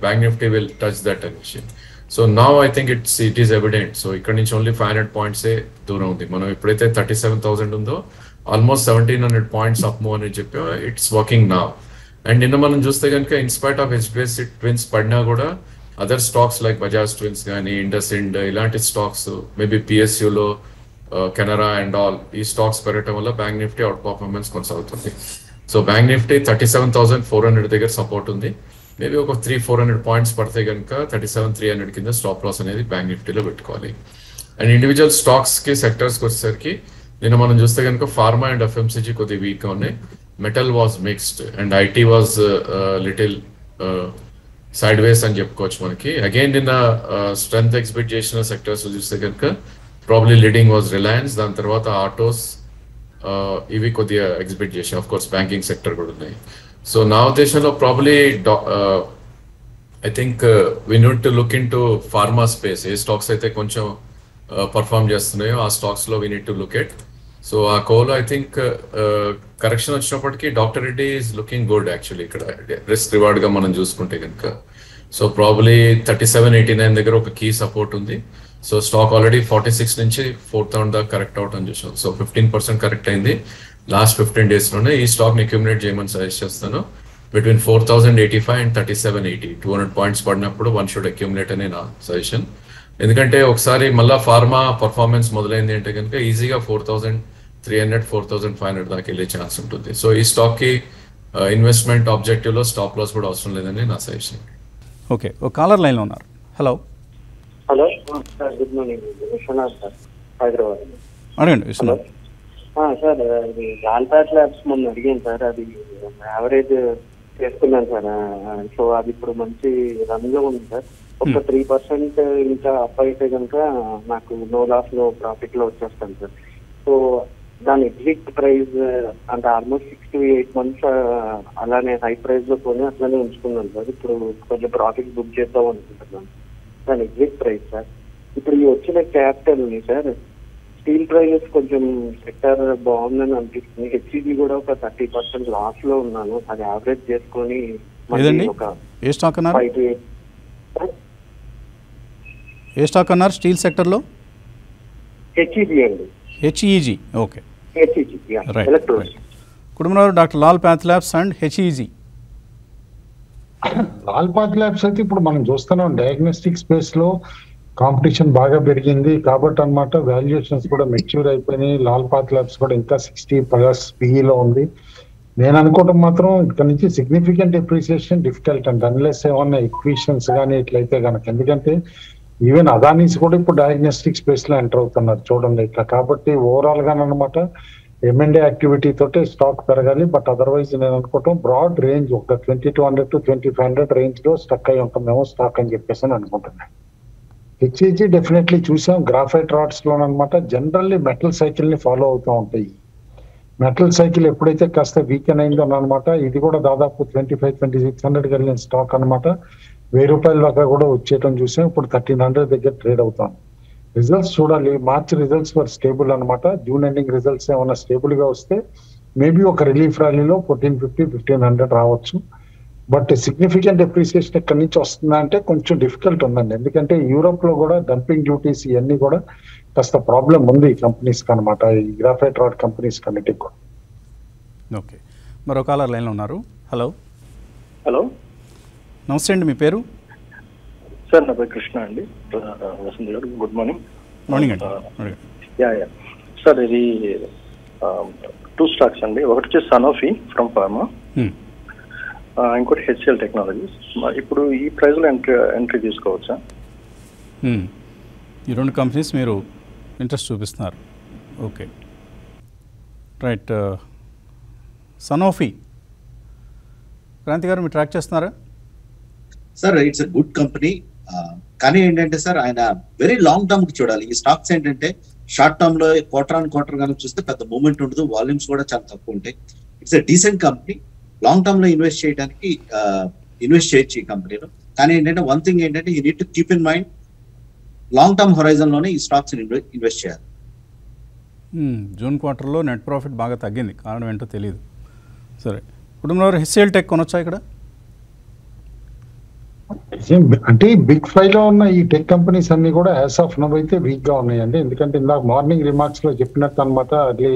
bank Nifty will touch that అనేసి. సో నా I think it is evident. So ఇక్కడ నుంచి ఓన్లీ 500 points దూరం ఉంది. మనం ఎప్పుడైతే 37,000 ఉందో ఆల్మోస్ట్ 1,700 points అప్ మూవ్ అని చెప్పి ఇట్స్ వర్కింగ్ నా. అండ్ నిన్న మనం చూస్తే కనుక ఇన్స్పైట్ ఆఫ్ HDFC Twins పడినా కూడా other stocks like Bajaj twins కానీ, ఇండస్ ఇండ్ ఇలాంటి స్టాక్స్, మేబీ PSUలో కెనరా అండ్ ఆల్ ఈ స్టాక్స్ పెరగటం వల్ల బ్యాంక్ నిఫ్టీ అవుట్ పర్ఫార్మెన్స్ కొనసాగుతుంది. సో బ్యాంక్ నిఫ్టీ 37,400 దగ్గర సపోర్ట్ ఉంది. మేబీ ఒక 300-400 points పడితే కనుక 37,300 కింద స్టాప్ లాస్ అనేది బ్యాంక్ నిఫ్టీలో పెట్టుకోవాలి. అండ్ ఇండివిజువల్ స్టాక్స్కి సెక్టర్స్కి వచ్చేసరికి నిన్న మనం చూస్తే కనుక ఫార్మా అండ్ FMCG కొద్దిగా వీక్గా ఉన్నాయి. Metal was mixed and IT was little sideways and చెప్పుకోవచ్చు మనకి. Again in the strength expect చేసిన సెక్టర్స్ చూస్తే కనుక probably leading was Reliance, దాని తర్వాత ఆటోస్ ఇవి కొద్దిగా ఎక్స్పెక్ట్ చేసిన, ఆఫ్ కోర్స్ బ్యాంకింగ్ సెక్టర్ కూడా ఉన్నాయి. సో నా ఉద్దేశంలో probably I think we need to look into pharma space. ఏ స్టాక్స్ అయితే కొంచెం పర్ఫామ్ చేస్తున్నాయో ఆ స్టాక్స్ లో we need to look at. So ఆ కోలో ఐ థింక్ కరెక్షన్ వచ్చినప్పటికీ doctor Reddy is looking good actually. ఇక్కడ రిస్క్ రివార్డ్ గా మనం చూసుకుంటే కనుక సో ప్రాబ్లీ 3789 దగ్గర ఒక కీ సపోర్ట్ ఉంది. సో స్టాక్ ఆల్రెడీ 46 నుంచి 4000 దాకా కరెక్ట్ అవటం చూసాం. సో 15% కరెక్ట్ అయింది లాస్ట్ 15 days లోనే. ఈ స్టాక్ ని అక్యుములేట్ చేయమని సజెస్ట్ చేస్తాను. బిట్వీన్ 4085 అండ్ 3780 200 points పడినప్పుడు వన్ షుడ్ అక్యుములేట్ అనే నా సజెషన్. ఎందుకంటే ఒకసారి మళ్ళా ఫార్మా పర్ఫార్మెన్స్ మొదలైంది అంటే కనుక ఈజీగా 4300 4500 దాకా వెళ్ళే ఛాన్స్ ఉంటుంది. సో ఈ స్టాక్ కి ఇన్వెస్ట్మెంట్ ఆబ్జెక్టివ్ లో స్టాప్ లాస్ కూడా అవసరం లేదని నా సజెషన్. ఓకే, ఒక కాలర్ లైన్ లో ఉన్నారు. Hello hello sir, good morning. Vishwanath sir, Hyderabad. అడగండి విశ్వనాథ్. సార్ అది లాల్ ప్యాథ్ ల్యాబ్స్ మొన్న అడిగాను సార్, అది యావరేజ్ చేసుకున్నాను సార్. సో అది ఇప్పుడు మంచి రన్లో ఉంది సార్. ఒక 3% ఇంకా అప్ అయితే కనుక నాకు నో లాస్ నో ప్రాఫిట్ లో వచ్చేస్తాను సార్. సో దాని ఎగ్జిట్ ప్రైస్ అంటే ఆల్మోస్ట్ 6 to 8 months అలానే హై ప్రైస్ లో కొని అట్లానే ఉంచుకున్నాను సార్. ఇప్పుడు కొంచెం ప్రాఫిట్ బుక్ చేద్దాం అనుకుంటున్నాను. దాని ఎగ్జిట్ ప్రైస్ సార్ ఇప్పుడు ఈ వచ్చిన క్యాపిటల్ ని సార్ స్టీల్ ప్రైజెస్ కొంచెం సెక్టర్ బాగుందని అనిపిస్తుంది. హెచ్ఈడి కూడా ఒక 30% లాస్ లో ఉన్నాను. అది యావరేజ్ చేసుకొని doctor Lal PathLabs and HEG. Lal PathLabs అయితే ఇప్పుడు మనం చూస్తున్నాం డయాగ్నోస్టిక్ స్పేస్ లో కాంపిటీషన్ బాగా పెరిగింది కాబట్టి అనమాట వాల్యుయేషన్స్ కూడా మెచ్యూర్ అయిపోయినాయి. లాల్ పాత్ ల్యాబ్స్ కూడా ఇంకా 60+ పీఈలో ఉంది. నేను అనుకోవడం మాత్రం ఇక్కడ నుంచి significant appreciation difficult and unless ఏమన్నా ఎక్విషన్స్ కానీ ఇట్లయితే కనుక. ఎందుకంటే ఈవెన్ అదానీస్ కూడా ఇప్పుడు డయాగ్నోస్టిక్ స్పేస్ లో ఎంటర్ అవుతున్నారు చూడండి ఇట్లా. కాబట్టి ఓవరాల్ గా అనమాట M&A యాక్టివిటీ తోటే స్టాక్ పెరగాలి. బట్ అదర్వైజ్ నేను అనుకోవటం బ్రాడ్ రేంజ్ ఒక 2200 to 2500 రేంజ్ లో స్టక్ అయి ఉంటామేమో స్టాక్ అని చెప్పేసి అని అనుకుంటున్నాను. హెచ్ఈజీ డెఫినెట్లీ చూసాం గ్రాఫైట్ రాడ్స్ లో అనమాట జనరల్లీ మెటల్ సైకిల్ ని ఫాలో అవుతూ ఉంటాయి. మెటల్ సైకిల్ ఎప్పుడైతే కాస్త వీకెన్ అయిందో అనమాట ఇది కూడా దాదాపు 2500 to 2600 వెళ్ళిన స్టాక్ అనమాట ₹1000 దాకా కూడా వచ్చేయటం చూసాం. ఇప్పుడు 1300 దగ్గర ట్రేడ్ అవుతాం. రిజల్ట్స్ చూడాలి. మార్చ్ రిజల్ట్స్ వర్ స్టేబుల్ అనమాట. జూన్ ఎండింగ్ రిజల్ట్స్ ఏమైనా స్టేబుల్ గా వస్తే మేబీ ఒక రిలీఫ్ ర్యాలీలో 1450, 1500 రావచ్చు. బట్ సిగ్నిఫికెంట్ ఎప్రిసియేషన్ ఎక్కడి నుంచి వస్తుందా అంటే కొంచెం డిఫికల్ట్ ఉందండి. ఎందుకంటే యూరోప్ లో కూడా డంపింగ్ డ్యూటీస్ ఇవన్నీ కూడా కాస్త ప్రాబ్లం ఉంది ఈ కంపెనీస్కి అనమాట, ఈ గ్రాఫైట్ రాడ్ కంపెనీస్ కన్నిటికి కూడా. ఓకే, మరో కాలర్ లైన్లో ఉన్నారు. హలో హలో, నమస్తే అండి. మీ పేరు సార్? నా పేరు కృష్ణ అండి. వసంత్ గారు, గుడ్ మార్నింగ్. మార్నింగ్ అండి. యా యా సార్, ఇది 2 స్టాక్స్ అండి. ఒకటి వచ్చి సనోఫీ ఫ్రమ్ ఫార్మా, ఇంకోటి హెచ్ఎల్ టెక్నాలజీస్. ఇప్పుడు ఈ ప్రైస్లో ఎంట్రీ తీసుకోవచ్చా? ఈ 2 కంపెనీస్ మీరు ఇంట్రెస్ట్ చూపిస్తున్నారు. Okay right. సనోఫీ క్రాంతి గారు, మీరు ట్రాక్ చేస్తున్నారా sir? It's a good company, కానీ ఏంటంటే సార్ ఆయన వెరీ లాంగ్ టర్మ్ చూడాలి. ఈ స్టాక్స్ ఏంటంటే షార్ట్ టర్మ్ లో క్వార్టర్ కనుక చూస్తే పెద్ద మూమెంట్ ఉండదు, వాల్యూమ్స్ కూడా చాలా తక్కువ ఉంటాయి. It's a decent company, long term లో ఇన్వెస్ట్ చేయడానికి ఇన్వెస్ట్ చేయొచ్చు ఈ కంపెనీలో. కానీ ఏంటంటే వన్ థింగ్ ఏంటంటే you need to keep in mind long term horizon లోనే ఈ స్టాక్స్ ఇన్వెస్ట్ చేయాలి. జూన్ క్వార్టర్లో నెట్ ప్రాఫిట్ బాగా తగ్గింది, కారణం ఏంటో తెలియదు. సరే, కుటుంబంలో హెచ్ఎల్ టెక్ కొనొచ్చా? ఇక్కడ అంటే బిగ్ ఫైవ్ లో ఉన్న ఈ టెక్ కంపెనీస్ అన్ని కూడా యాజ్ ఆఫ్ నౌ అయితే వీక్ గా ఉన్నాయండి. ఎందుకంటే ఇందాక మార్నింగ్ రిమార్క్స్ లో చెప్పినట్టు అనమాట అది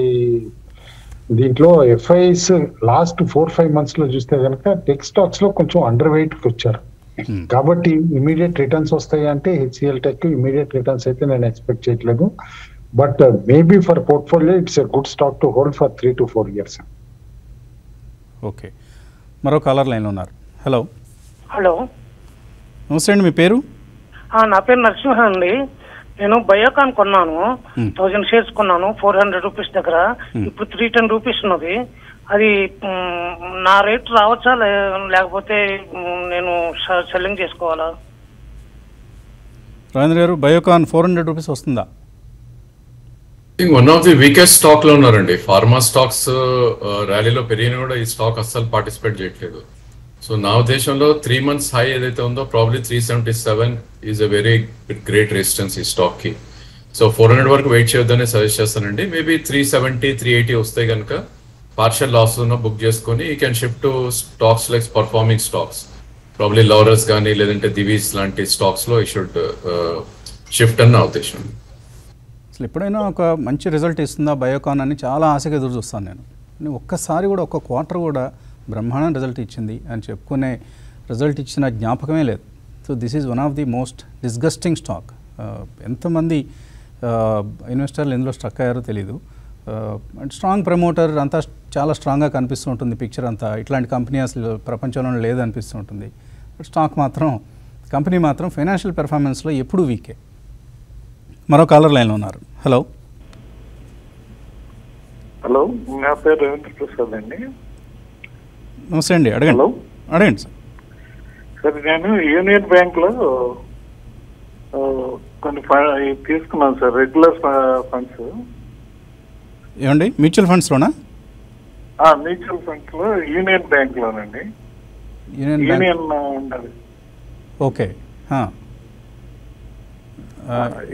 దీంట్లో ఎఫ్ఐస్ లాస్ట్ 4-5 months లో చూస్తే కనుక టెక్ స్టాక్స్ లో కొంచెం అండర్ వెయిట్ కి వచ్చారు. కాబట్టి ఇమీడియట్ రిటర్న్స్ వస్తాయి అంటే హెచ్సిఎల్ టెక్ ఇమీడియట్ రిటర్న్స్ అయితే నేను ఎక్స్పెక్ట్ చేయట్లేదు. But maybe for portfolio it's a good stock to hold for 3 to 4 years. Okay, మరో కాలర్ లైన్ లో ఉన్నారు. హలో హలో, నమస్తే అండి. మీ పేరు? నా పేరు నరసింహ అండి. నేను బయోకాన్ కొన్నాను, 1000 shares కొన్నాను ₹400 దగ్గర. ఇప్పుడు ₹310 ఉన్నది. అది నా రేట్ రావచ్చా లేకపోతే నేను సెల్లింగ్ చేసుకోవాలా? రాజేంద్ర గారు బయోకాన్ 400 రూపీస్ వస్తుందా? One of the weakest stock లో ఉన్నారండి. ఫార్మా స్టాక్స్ ర్యాలీలో పెరిగిన కూడా ఈ స్టాక్ అస్సలు పార్టిసిపేట్ చేయట్లేదు. సో నా ఉద్దేశంలో 3 months హై ఏదైతే ఉందో probably 377 is a very great resistance ఈ స్టాక్ కి. సో 400 వరకు వెయిట్ చేయొద్దని సజెస్ట్ చేస్తానండి. మేబీ 370, 380 వస్తే కనుక పార్షియల్ లాస్ బుక్ చేసుకుని you can shift to stocks like performing stocks, probably Laurus కానీ లేదంటే దివీస్ లాంటి స్టాక్స్ లో యూ షుడ్ షిఫ్ట్ అని నా ఉద్దేశం. అసలు ఎప్పుడైనా ఒక మంచి రిజల్ట్ ఇస్తుందా బయోకాన్ అని చాలా ఆశగా ఎదురు చూస్తాను నేను. ఒక్కసారి కూడా ఒక్క క్వార్టర్ కూడా బ్రహ్మాండం రిజల్ట్ ఇచ్చింది అని చెప్పుకునే రిజల్ట్ ఇచ్చిన జ్ఞాపకమే లేదు. So this is one of the most disgusting stock. ఎంతమంది ఇన్వెస్టర్లు ఇందులో స్ట్రక్ అయ్యారో తెలీదు. అండ్ స్ట్రాంగ్ ప్రమోటర్ అంతా చాలా స్ట్రాంగ్గా కనిపిస్తూ ఉంటుంది పిక్చర్ అంతా. ఇట్లాంటి కంపెనీ అసలు ప్రపంచంలో లేదనిపిస్తూ ఉంటుంది. స్టాక్ మాత్రం, కంపెనీ మాత్రం ఫైనాన్షియల్ పెర్ఫార్మెన్స్లో ఎప్పుడూ వీకే. మరో కాలర్ లైన్లో ఉన్నారు. హలో హలో, నా పేరు రవీంద్ర ప్రసాద్ అండి. నమస్తే అండి, అడగండి. హలో అడగండి సార్. సార్ నేను యూనియన్ బ్యాంక్లో కొన్ని తీసుకున్నాను సార్, రెగ్యులర్ ఫండ్స్. ఏమండి, మ్యూచువల్ ఫండ్స్లోనా? మ్యూచువల్ ఫండ్స్లో యూనియన్ బ్యాంక్లోనండి. యూనియన్ ఉండాలి. ఓకే,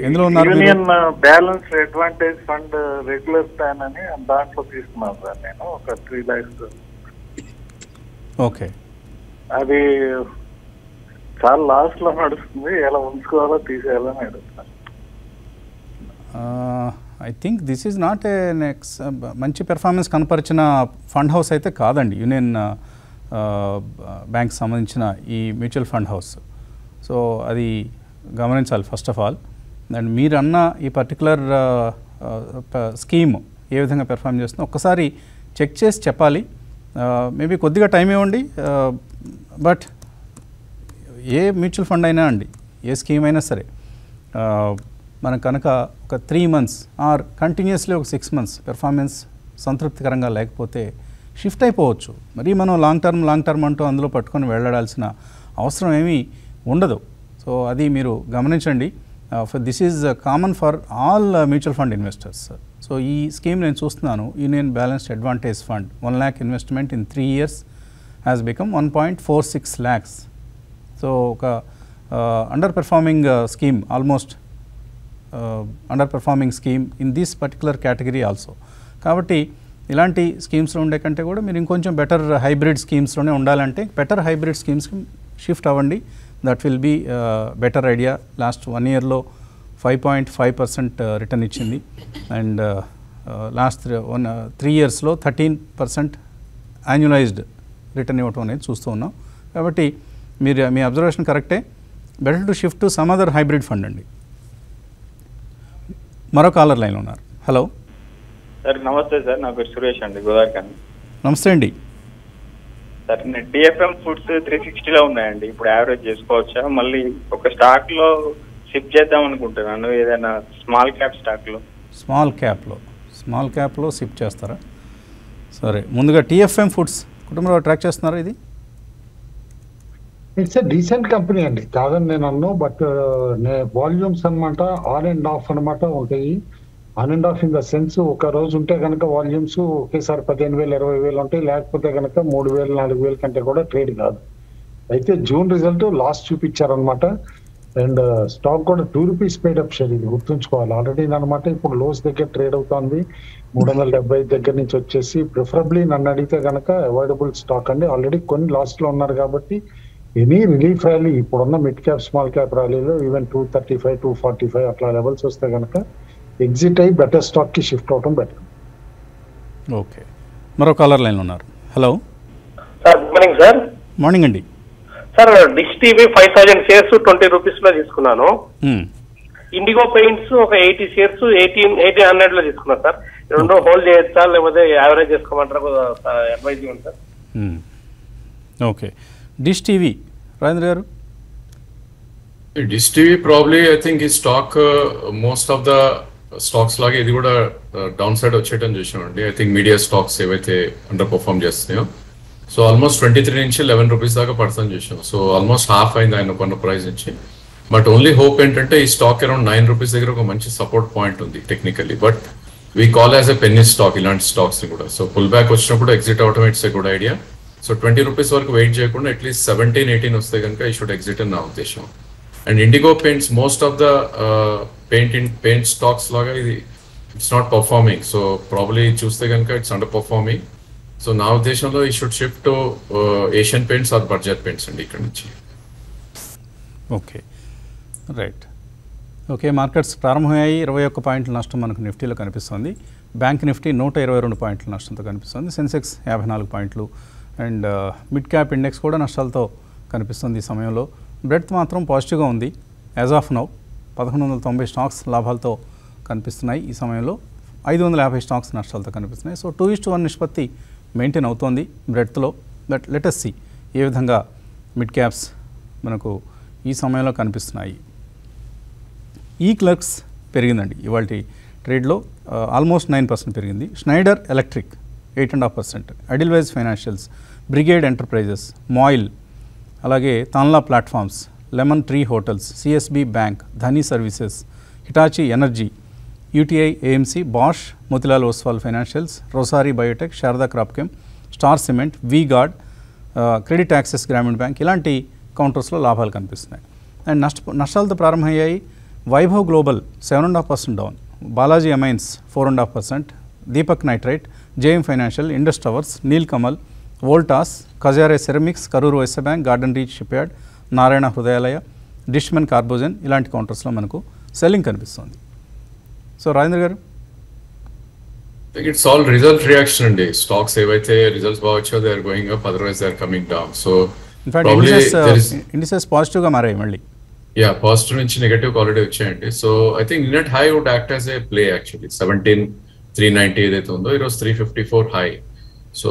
ఎందులో ఉన్నారు? Union balance advantage fund regular plan అని దాంట్లో తీసుకున్నాను సార్ నేను ఒక 3 lakhs. ఓకే, అది చాలా లాస్ట్లో నడుస్తుంది, ఎలా ఉంచుకోవాలో తీసేయాలని అడుగుతాను. I think this is not a next మంచి పెర్ఫార్మెన్స్ కనపరిచిన ఫండ్ హౌస్ అయితే కాదండి యూనియన్ బ్యాంక్ సంబంధించిన ఈ మ్యూచువల్ ఫండ్ హౌస్. సో అది గమనించాలి ఫస్ట్ ఆఫ్ ఆల్. అండ్ మీరన్న ఈ పర్టికులర్ స్కీమ్ ఏ విధంగా పెర్ఫామ్ చేస్తుందో ఒక్కసారి చెక్ చేసి చెప్పాలి. మేబీ కొద్దిగా టైం ఇవ్వండి. బట్ ఏ మ్యూచువల్ ఫండ్ అయినా అండి, ఏ స్కీమ్ అయినా సరే, మనం కనుక ఒక 3 months ఆర్ కంటిన్యూస్లీ ఒక 6 months పెర్ఫార్మెన్స్ సంతృప్తికరంగా లేకపోతే షిఫ్ట్ అయిపోవచ్చు. మరి మనం లాంగ్ టర్మ్ అంటూ అందులో పట్టుకొని వెళ్ళడాల్సిన అవసరం ఏమీ ఉండదు. సో అది మీరు గమనించండి. This is common for all mutual fund investors. So ఈ స్కీమ్ నేను చూస్తున్నాను, Union balanced advantage fund 1 lakh investment in 3 years has become 1.46 lakhs. So ఒక under performing scheme, almost under performing scheme in this particular category also. కాబట్టి ఇలాంటి స్కీమ్స్లో ఉండే కంటే కూడా మీరు ఇంకొంచెం బెటర్ హైబ్రిడ్ స్కీమ్స్లోనే ఉండాలంటే బెటర్ హైబ్రిడ్ స్కీమ్స్కి షిఫ్ట్ అవ్వండి. That will be better idea. Last 1 yearలో 5.5% రిటర్న్ ఇచ్చింది. అండ్ లాస్ట్ 3 yearsలో 13% యాన్యులైజ్డ్ రిటర్న్ ఇవ్వటం అనేది చూస్తూ ఉన్నాం. కాబట్టి మీరు, మీ అబ్జర్వేషన్ కరెక్టే, better to shift to some other hybrid fund అండి. మరో కాలర్ లైన్లో ఉన్నారు. హలో సార్, నమస్తే సార్, నా పేరు సురేష్ అండి, గోదావరి. నమస్తే అండి సార్, నేను టిఎఫ్ఎం ఫుడ్స్ 360లో ఉన్నాయండి, ఇప్పుడు యావరేజ్ చేసుకోవచ్చా? మళ్ళీ ఒక స్టాక్లో షిఫ్ట్ చేద్దాం అనుకుంటున్నాను, ఏదైనా స్మాల్ క్యాప్ స్టాక్లో. స్మాల్ క్యాప్లో షిఫ్ట్ చేస్తారా? సరే, ముందుగా టిఎఫ్ఎం ఫుడ్స్ కుటుంబంలో ట్రాక్ చేస్తున్నారా? ఇది ఇట్స్ ఎ డీసెంట్ కంపెనీ అండి, కాదని నేను అన్నా. బట్ వాల్యూమ్స్ అనమాట ఆన్ అండ్ ఆఫ్ అనమాట ఉంటాయి. On and off in the sense, ఒక రోజు ఉంటే కనుక వాల్యూమ్స్ ఒకేసారి 18,000, 20,000 ఉంటాయి. లేకపోతే కనుక 3,000, 4,000 కంటే కూడా ట్రేడ్ కాదు. అయితే జూన్ రిజల్ట్ లాస్ చూపించారనమాట. అండ్ స్టాక్ కూడా 2 rupees పేడప్ షేర్, ఇది గుర్తుంచుకోవాలి. ఆల్రెడీ అనమాట ఇప్పుడు లోస్ దగ్గర ట్రేడ్ అవుతుంది, 370 దగ్గర నుంచి వచ్చేసి. ప్రిఫరబ్లీ నన్ను అడిగితే కనుక అవైలబుల్ స్టాక్ అండి. ఆల్రెడీ కొన్ని లాస్ట్లో ఉన్నారు కాబట్టి ఎనీ రిలీఫ్ ర్యాలీ, ఇప్పుడున్న మిడ్ క్యాప్ స్మాల్ క్యాప్ ర్యాలీలో ఈవెన్ 235, 245 అట్లా లెవెల్స్ వస్తే కనుక ఎగ్జిట్ అయ్యి బెటర్ స్టాక్కి షిఫ్ట్ అవటం బెటర్. ఓకే, మరో కాలర్ లైన్లో ఉన్నారు. Hello sir, good morning sir. Morning అండి. సార్, డిష్ టీవీ 5,000 shares 20 rupeesలో తీసుకున్నాను. ఇండిగో పెయింట్స్ ఒక 80 shares 1,800లో తీసుకున్నాను సార్. రెండో హోల్డ్ చేయొచ్చా లేకపోతే యావరేజ్ చేసుకోమంటారు, అడ్వైజ్ ఇవ్వండి sir. Okay, Dish TV, Rajendra గారు. Dish TV probably I think ఈ stock most of the stocks లాగే ఇది కూడా డౌన్ సైడ్ వచ్చేటం చూసామండి. ఐ థింక్ మీడియా స్టాక్స్ ఏవైతే అండర్ పర్ఫార్మ్ చేస్తున్నాయో, సో ఆల్మోస్ట్ 23 నుంచి 11 రూపీస్ దాకా పర్సన్ చేసాం. సో ఆల్మోస్ట్ హాఫ్ అయింది ఆయన కొన్న ప్రైస్ నుంచి. బట్ ఓన్లీ హోప్ ఏంటంటే ఈ స్టాక్ అరౌండ్ 9 రూపీస్ దగ్గర ఒక మంచి సపోర్ట్ పాయింట్ ఉంది technically. But we call as a penny stock ఇలాంటి స్టాక్స్ ని కూడా. సో పుల్ బ్యాక్ వచ్చినప్పుడు ఎగ్జిట్ అవటం it's a good idea. So 20 rupees వరకు వెయిట్ చేయకుండా అట్లీస్ట్ 17-18 వస్తే కనుక ఈ షుడ్ ఎగ్జిట్ అని నా ఉద్దేశం. And Indigo paints most of the paint stocks లాగా ఇది it's not performing. So probably చూస్తే కనుక ఇట్స్ అండర్ పర్ఫార్మింగ్. సో నా ఉద్దేశంలో ఈ should shift Asian paints or Bajaj paints అండి ఇక్కడ నుంచి. Okay right. ఓకే, మార్కెట్స్ ప్రారంభమయ్యాయి. 21 పాయింట్ల నష్టం మనకు నిఫ్టీలో కనిపిస్తుంది. బ్యాంక్ నిఫ్టీ 122 పాయింట్ల నష్టంతో కనిపిస్తుంది. సెన్సెక్స్ 54 పాయింట్లు అండ్ మిడ్ క్యాప్ ఇండెక్స్ కూడా నష్టాలతో కనిపిస్తుంది. ఈ సమయంలో బ్రెడ్త్ మాత్రం పాజిటివ్గా ఉంది. యాజ్ ఆఫ్ నౌ 1190 స్టాక్స్ లాభాలతో కనిపిస్తున్నాయి. ఈ సమయంలో 550 స్టాక్స్ నష్టాలతో కనిపిస్తున్నాయి. సో 2:1 నిష్పత్తి మెయింటైన్ అవుతోంది బ్రెడ్త్లో. బట్ లెటెస్ సి ఏ విధంగా మిడ్ క్యాప్స్ మనకు ఈ సమయంలో కనిపిస్తున్నాయి. ఈ క్లర్క్స్ పెరిగిందండి ఇవాళ ట్రేడ్లో, ఆల్మోస్ట్ 9% పెరిగింది. Schneider Electric 8.5%, Edelweiss financials, Brigade enterprises, MOIL, అలాగే Tanla platforms, Lemon Tree hotels, CSB bank, Dhani services, Hitachi energy, UTI AMC, Bosch, Motilal Oswal financials, Rossari Biotech, Sharda క్రాప్కెమ్, Star cement, V gourd, credit access Grameen bank, ఇలాంటి కౌంటర్స్లో లాభాలు కనిపిస్తున్నాయి. అండ్ నష్టాలతో ప్రారంభమయ్యాయి. Vaibhav Global 7.5% down, Balaji Amines 4.5%, Deepak nitrate, JM Financial, Indus Towers, Neel Kamal, Voltas, Kajaria ceramics, Karur Vysya bank, garden reach ship yard, Narayana Hrudayalaya, Dishman కార్బోజన్, ఇలాంటి కౌంటర్స్లో మనకు selling కనిపిస్తుంది. సో రాజేంద్ర గారు, ఇట్స్ ఆల్ రిజల్ట్ రియాక్షన్ అండి. స్టాక్స్ ఏవైతే రిజల్ట్స్ బాగా వచ్చాయో they are going up, otherwise they are coming down. So indices పాజిటివ్గా మారాయి మళ్ళీ. యా, పాజిటివ్ నుంచి నెగటివ్ ఆల్రెడీ వచ్చాయండి. సో ఐ థింక్ నిన్నటి high would act as a play actually. 17,390 ఏదైతే ఉందో ఈరోజు 354 high. So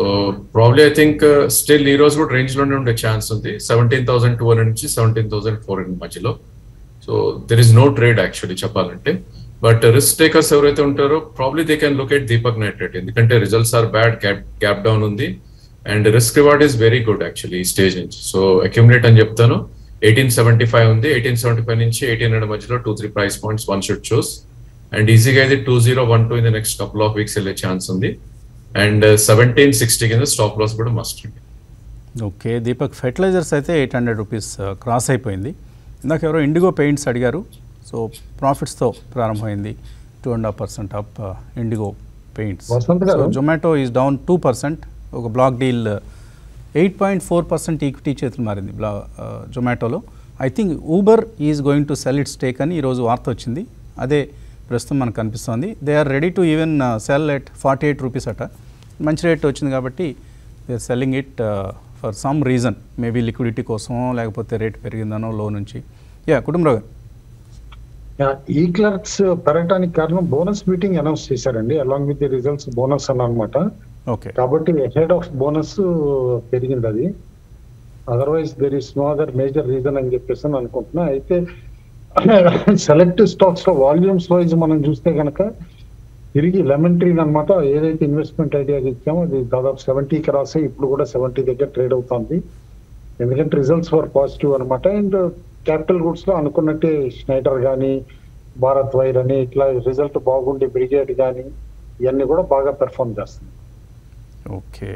probably I think still ఈ రోజు కూడా రేంజ్ లోనే ఉండే ఛాన్స్ ఉంది, 17,200 నుంచి 17,400 మధ్యలో. So there is no trade actually చెప్పాలంటే. బట్ రిస్క్ టేకర్స్ ఎవరైతే ఉంటారో probably they can look at Deepak nitrate, ఎందుకంటే results are bad, gap down ఉంది and risk reward is very good actually ఈ స్టేజ్ నుంచి. సో అక్యుములేట్ అని చెప్తాను, 1875 ఉంది, 1875 నుంచి 1800 మధ్యలో 2-3 price points one should choose. And ఈజీగా అయితే 2012 in the next couple of weeks వెళ్ళే ఛాన్స్ ఉంది. అండ్ 1760 కింద స్టాప్ లాస్ కూడా మస్ట్ ఉంది. ఓకే, దీపక్ ఫెర్టిలైజర్స్ అయితే 800 రూపీస్ క్రాస్ అయిపోయింది. ఇందాక ఎవరో ఇండిగో పెయింట్స్ అడిగారు. సో ప్రాఫిట్స్తో ప్రారంభమైంది, 2.5% up Indigo Paints. Zomato is down 2%, ఒక బ్లాక్ డీల్ 8.4% ఈక్విటీ చేతులు మారింది జొమాటోలో. I think Uber is going to sell its take అని ఈరోజు వార్త వచ్చింది. అదే ప్రస్తుతం మనకు కనిపిస్తోంది. They are ready to even sell at 48 rupees అట. మంచి రేట్ వచ్చింది కాబట్టి they are selling it for some reason, maybe liquidity కోసమో లేకపోతే రేట్ పెరిగిందనో లో నుంచి. యా కుటుంబరావు గారు, ఈ క్లర్క్స్ పెరగడానికి కారణం బోనస్ మీటింగ్ అనౌన్స్ చేశారండి along with the results, bonus అన్నమాట. కాబట్టి హెడ్ ఆఫ్ బోనస్ పెరిగింది అది. Otherwise there is no other major reason అని చెప్పేసి అనుకుంటున్నా. అయితే సెలెక్టివ్ స్టాక్స్ లో వాల్యూమ్స్ వైజ్ మనం చూస్తే కనుక తిరిగి లెమన్ ట్రీ అనమాట, ఏదైతే ఇన్వెస్ట్మెంట్ ఐడియా ఇచ్చామో అది దాదాపు 70కి రాసే, ఇప్పుడు కూడా 70 దగ్గర ట్రేడ్ అవుతుంది, ఎందుకంటే రిజల్ట్స్ ఫర్ పాజిటివ్ అనమాట. అండ్ క్యాపిటల్ గూడ్స్ లో అనుకున్నట్టే స్నైడర్ కానీ, భారత్ వైర్ అని ఇట్లా రిజల్ట్ బాగుండే బ్రిగేడ్ కానీ ఇవన్నీ కూడా బాగా పెర్ఫార్మ్ చేస్తున్నాయి. ఓకే,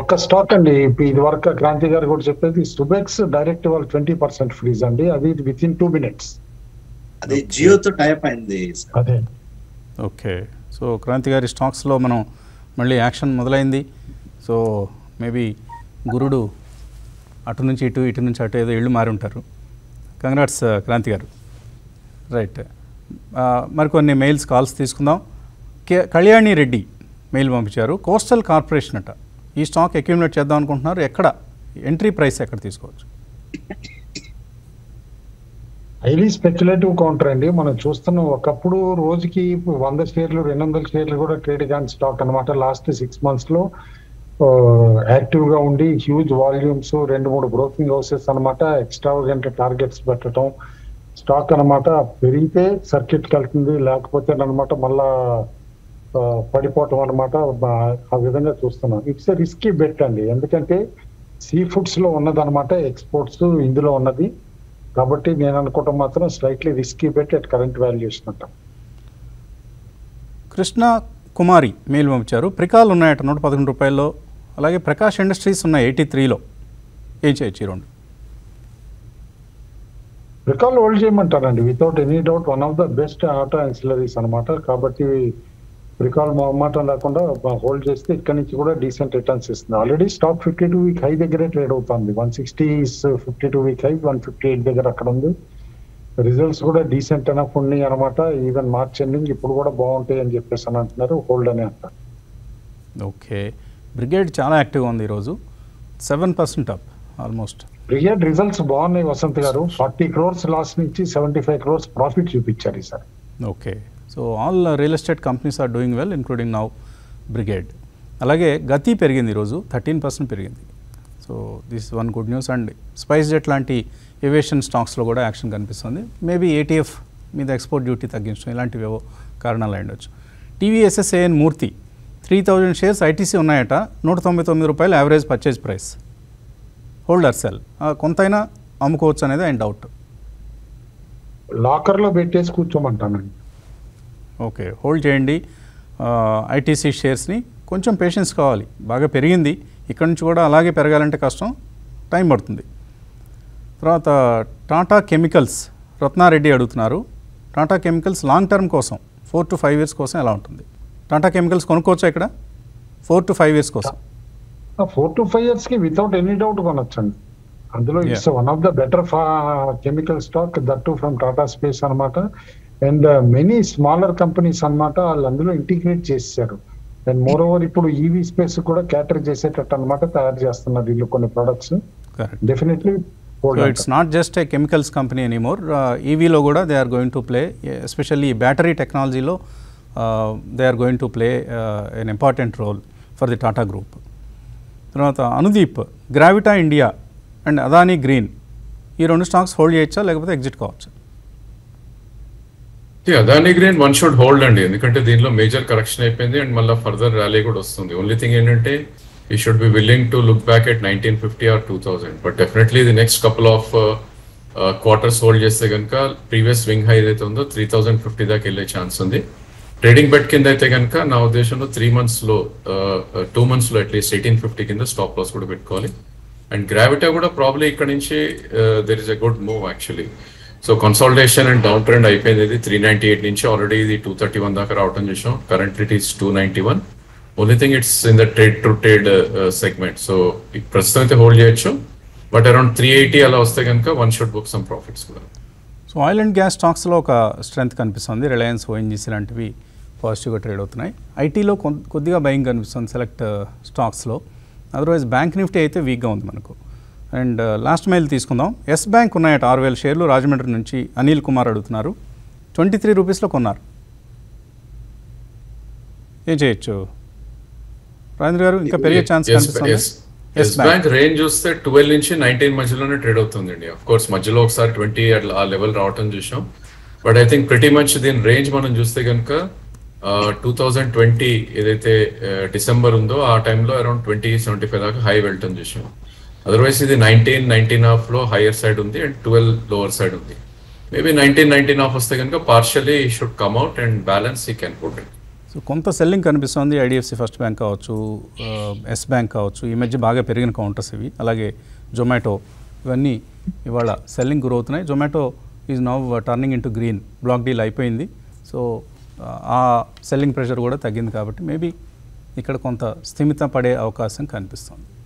ఒక్క స్టాక్ అండి ఇది వరకు క్రాంతి గారు కూడా చెప్పేది, సుబెక్స్ డైరెక్ట్ వాళ్ళు 20% ఫ్రీజ్ అండి, అది విత్ ఇన్ 2 minutes. అది జియోతో టైప్ అయింది అదే. ఓకే, సో క్రాంతి గారి స్టాక్స్లో మనం మళ్ళీ యాక్షన్ మొదలైంది. సో మేబీ గురుడు అటు నుంచి ఇటు, ఇటు నుంచి అటు ఏదో ఇళ్ళు మారి ఉంటారు. కంగ్రాట్స్ క్రాంతి గారు. రైట్, మరికొన్ని మెయిల్స్ కాల్స్ తీసుకుందాం. కళ్యాణి రెడ్డి మెయిల్ పంపించారు, కోస్టల్ కార్పొరేషన్ అట ఈ స్టాక్ అక్యూములేట్ చేద్దాం అనుకుంటున్నారు, ఎక్కడ ఎంట్రీ ప్రైస్ ఎక్కడ తీసుకోవచ్చు? హైలీ స్పెక్యులేటివ్ కౌంటర్ అండి. మనం చూస్తున్నాం ఒకప్పుడు రోజుకి 100 షేర్లు 200 షేర్లు కూడా ట్రేడ్ కాని స్టాక్ అనమాట. లాస్ట్ 6 months లో యాక్టివ్ గా ఉండి హ్యూజ్ వాల్యూమ్స్, 2-3 బ్రోకింగ్ హౌసెస్ అనమాట ఎక్స్ట్రావెంట్ టార్గెట్స్ పెట్టడం, స్టాక్ అన్నమాట పెరిగితే సర్క్యూట్కి వెళ్తుంది, లేకపోతే అన్నమాట మళ్ళా పడిపోవటం అన్నమాట. ఆ విధంగా చూస్తున్నాం. ఇట్స్ రిస్కీ బెట్ అండి, ఎందుకంటే సీ ఫుడ్స్లో ఉన్నదన్నమాట ఎక్స్పోర్ట్స్ ఇందులో ఉన్నది. కాబట్టి నేను అనుకోవటం మాత్రం slightly risky bet at current valuation అంటాం. కృష్ణ కుమారి మెయిల్ పంపించారు, ప్రికాలు ఉన్నాయట ₹111, అలాగే ప్రకాష్ ఇండస్ట్రీస్ ఉన్నాయి 83లో, ఏం చేయొచ్చు? ఈ రెండు ప్రికాల్ హోల్డ్ చేయమంటారండి without any doubt. One of the best auto ancillaries అనమాట. కాబట్టి ప్రికాల్ మాట లేకుండా హోల్డ్ చేస్తే ఇక్కడ నుంచి కూడా డీసెంట్ రిటర్న్స్ ఇస్తుంది. ఆల్రెడీ స్టాక్ 52 వీక్ హై దగ్గరే ట్రేడ్ అవుతుంది. 160 is 52 week హై, 158 దగ్గర అక్కడ ఉంది. రిజల్ట్స్ కూడా డీసెంట్ ఎనఫ్ ఉన్నాయి అనమాట. ఈవెన్ మార్చ్ ఎండింగ్ ఇప్పుడు కూడా బాగుంటాయి అని చెప్పేసి అని అంటున్నారు, హోల్డ్ అనే అంటారు. ఓకే, బ్రిగేడ్ చాలా యాక్టివ్గా ఉంది ఈరోజు, 7% అప్ ఆల్మోస్ట్. బ్రిగేడ్ రిజల్ట్స్ బాగున్నాయి వసంత్ గారు, 40 crores లాస్ నుంచి 75 crores ప్రాఫిట్ చూపించారు sir. Okay, so all real estate companies are doing well including now Brigade. అలాగే గతి పెరిగింది ఈరోజు, 13% పెరిగింది. So this one good news. And SpiceJet లాంటి ఏవియేషన్ స్టాక్స్లో కూడా యాక్షన్ కనిపిస్తుంది. మేబీ ATF మీద ఎక్స్పోర్ట్ డ్యూటీ తగ్గించడం ఇలాంటివి ఏవో కారణాలు అయ్యుండొచ్చు. TVSSAN మూర్తి, 3000 shares ITC ఉన్నాయట, ₹199 average purchase price. Holder sell, కొంతైనా అమ్ముకోవచ్చు అనేది ఆయన డౌట్. లాకర్లో పెట్టేసి కూర్చోమంటానండి. ఓకే, హోల్డ్ చేయండి ITC షేర్స్ని. కొంచెం పేషెన్స్ కావాలి, బాగా పెరిగింది, ఇక్కడ నుంచి కూడా అలాగే పెరగాలంటే కష్టం, టైం పడుతుంది. తర్వాత టాటా కెమికల్స్ రత్నారెడ్డి అడుగుతున్నారు, టాటా కెమికల్స్ లాంగ్ టర్మ్ కోసం 4 to 5 years కోసం ఎలా ఉంటుంది? టాటా కెమికల్స్ కొనుక్కోవచ్చా ఇక్కడ 4 to 5 years కోసం? 4 to 5 years కి వితౌట్ ఎనీ డౌట్ కొనొచ్చండి. అందులో it's one of the better chemical stock, that from Tata space అనమాట. అండ్ మెనీ స్మాలర్ కంపెనీస్ అనమాట వాళ్ళు అందులో ఇంటిగ్రేట్ చేశారు. అండ్ మోర్ ఓవర్ ఇప్పుడు ఈవీ స్పేస్ కూడా క్యాటర్ చేసేటట్టు అనమాట తయారు చేస్తున్నారు వీళ్ళు కొన్ని products. Definitely it's not just a chemicals company anymore, ఈవీలో కూడా they are going to play, especially battery టెక్నాలజీలో they are going to play an important role for the Tata group. తర్వాత Anudeep, Gravita India and Adani green, ఈ రెండు స్టాక్స్ హోల్డ్ చేయొచ్చా లేకపోతే exit కావచ్చు? Adani green one should hold అండి, ఎందుకంటే దీనిలో మేజర్ కరెక్షన్ అయిపోయింది అండ్ మళ్ళీ ఫర్దర్ ర్యాలీ కూడా వస్తుంది. ఓన్లీ థింగ్ ఏంటంటే you should be willing to look back at 1950 or 2000, but definitely the next couple of quarters hold చేస్తే కనుక ప్రీవియస్ వింగ్ హై ఏదైతే ఉందో 3050 దాకా వెళ్ళే ఛాన్స్ ఉంది. ట్రేడింగ్ బెట్ కింద అయితే కనుక నా ఉద్దేశంలో 2 months లో అట్లీస్ట్ 1850 కింద స్టాప్ లాస్ కూడా పెట్టుకోవాలి. అండ్ గ్రావిటా కూడా ప్రాబ్లీ ఇక్కడ నుంచి there is a good move actually. So consolidation and down trend అయిపోయింది, ఇది 398 నుంచి ఆల్రెడీ ఇది 231 దాకా రావటం చేసాం. Currently it is 291. Only thing it's in the trade to trade segment, so ప్రస్తుతం అయితే హోల్డ్ చేయొచ్చు. బట్ అరౌండ్ 380 అలా వస్తే కనుక one should book some profits కూడా. సో ఆయిల్ అండ్ గ్యాస్ స్టాక్స్లో ఒక స్ట్రెంత్ కనిపిస్తుంది, రిలయన్స్, ONGC లాంటివి పాజిటివ్గా ట్రేడ్ అవుతున్నాయి. ఐటీలో కొద్దిగా బయింగ్ కనిపిస్తుంది సెలెక్ట్ స్టాక్స్లో, అదర్వైజ్ బ్యాంక్ నిఫ్టీ అయితే వీక్గా ఉంది మనకు. అండ్ లాస్ట్ మైల్ తీసుకుందాం, ఎస్ బ్యాంక్ ఉన్నాయట 6000 shares రాజమండ్రి నుంచి అనిల్ కుమార్ అడుగుతున్నారు, ₹23 కొన్నారు, ఏం చేయొచ్చు రాజేంద్ర గారు? ఇంకా పెరిగే ఛాన్స్ కనిపిస్తుంది. ఎస్ బ్యాంక్ రేంజ్ చూస్తే 12 నుంచి 19 మధ్యలోనే ట్రేడ్ అవుతుందండి. అఫ్ కోర్స్ మధ్యలో ఒకసారి 20 ఆ లెవెల్ రావటం చూసాం. But I think pretty much దీని రేంజ్ మనం చూస్తే కనుక 2020 ఏదైతే డిసెంబర్ ఉందో ఆ టైంలో అరౌండ్ 2075 దాకా హై వెళ్ళటం చూసాం. అదర్వైజ్ ఇది 19.5 లో హైయర్ సైడ్ ఉంది అండ్ 12 లోవర్ సైడ్ ఉంది. మేబీ 19.5 వస్తే కనుక partially should come out and balance ఈ క్యాన్ పుట్ ఇట్. సో కొంత సెల్లింగ్ కనిపిస్తుంది, IDFC ఫస్ట్ బ్యాంక్ కావచ్చు, ఎస్ బ్యాంక్ కావచ్చు, ఈ మధ్య బాగా పెరిగిన కౌంటర్స్ ఇవి. అలాగే జొమాటో, ఇవన్నీ ఇవాళ సెల్లింగ్ గురవుతున్నాయి. Zomato is now turning into green, block deal అయిపోయింది. సో ఆ సెల్లింగ్ ప్రెషర్ కూడా తగ్గింది, కాబట్టి మేబీ ఇక్కడ కొంత స్థిమిత పడే అవకాశం కనిపిస్తుంది.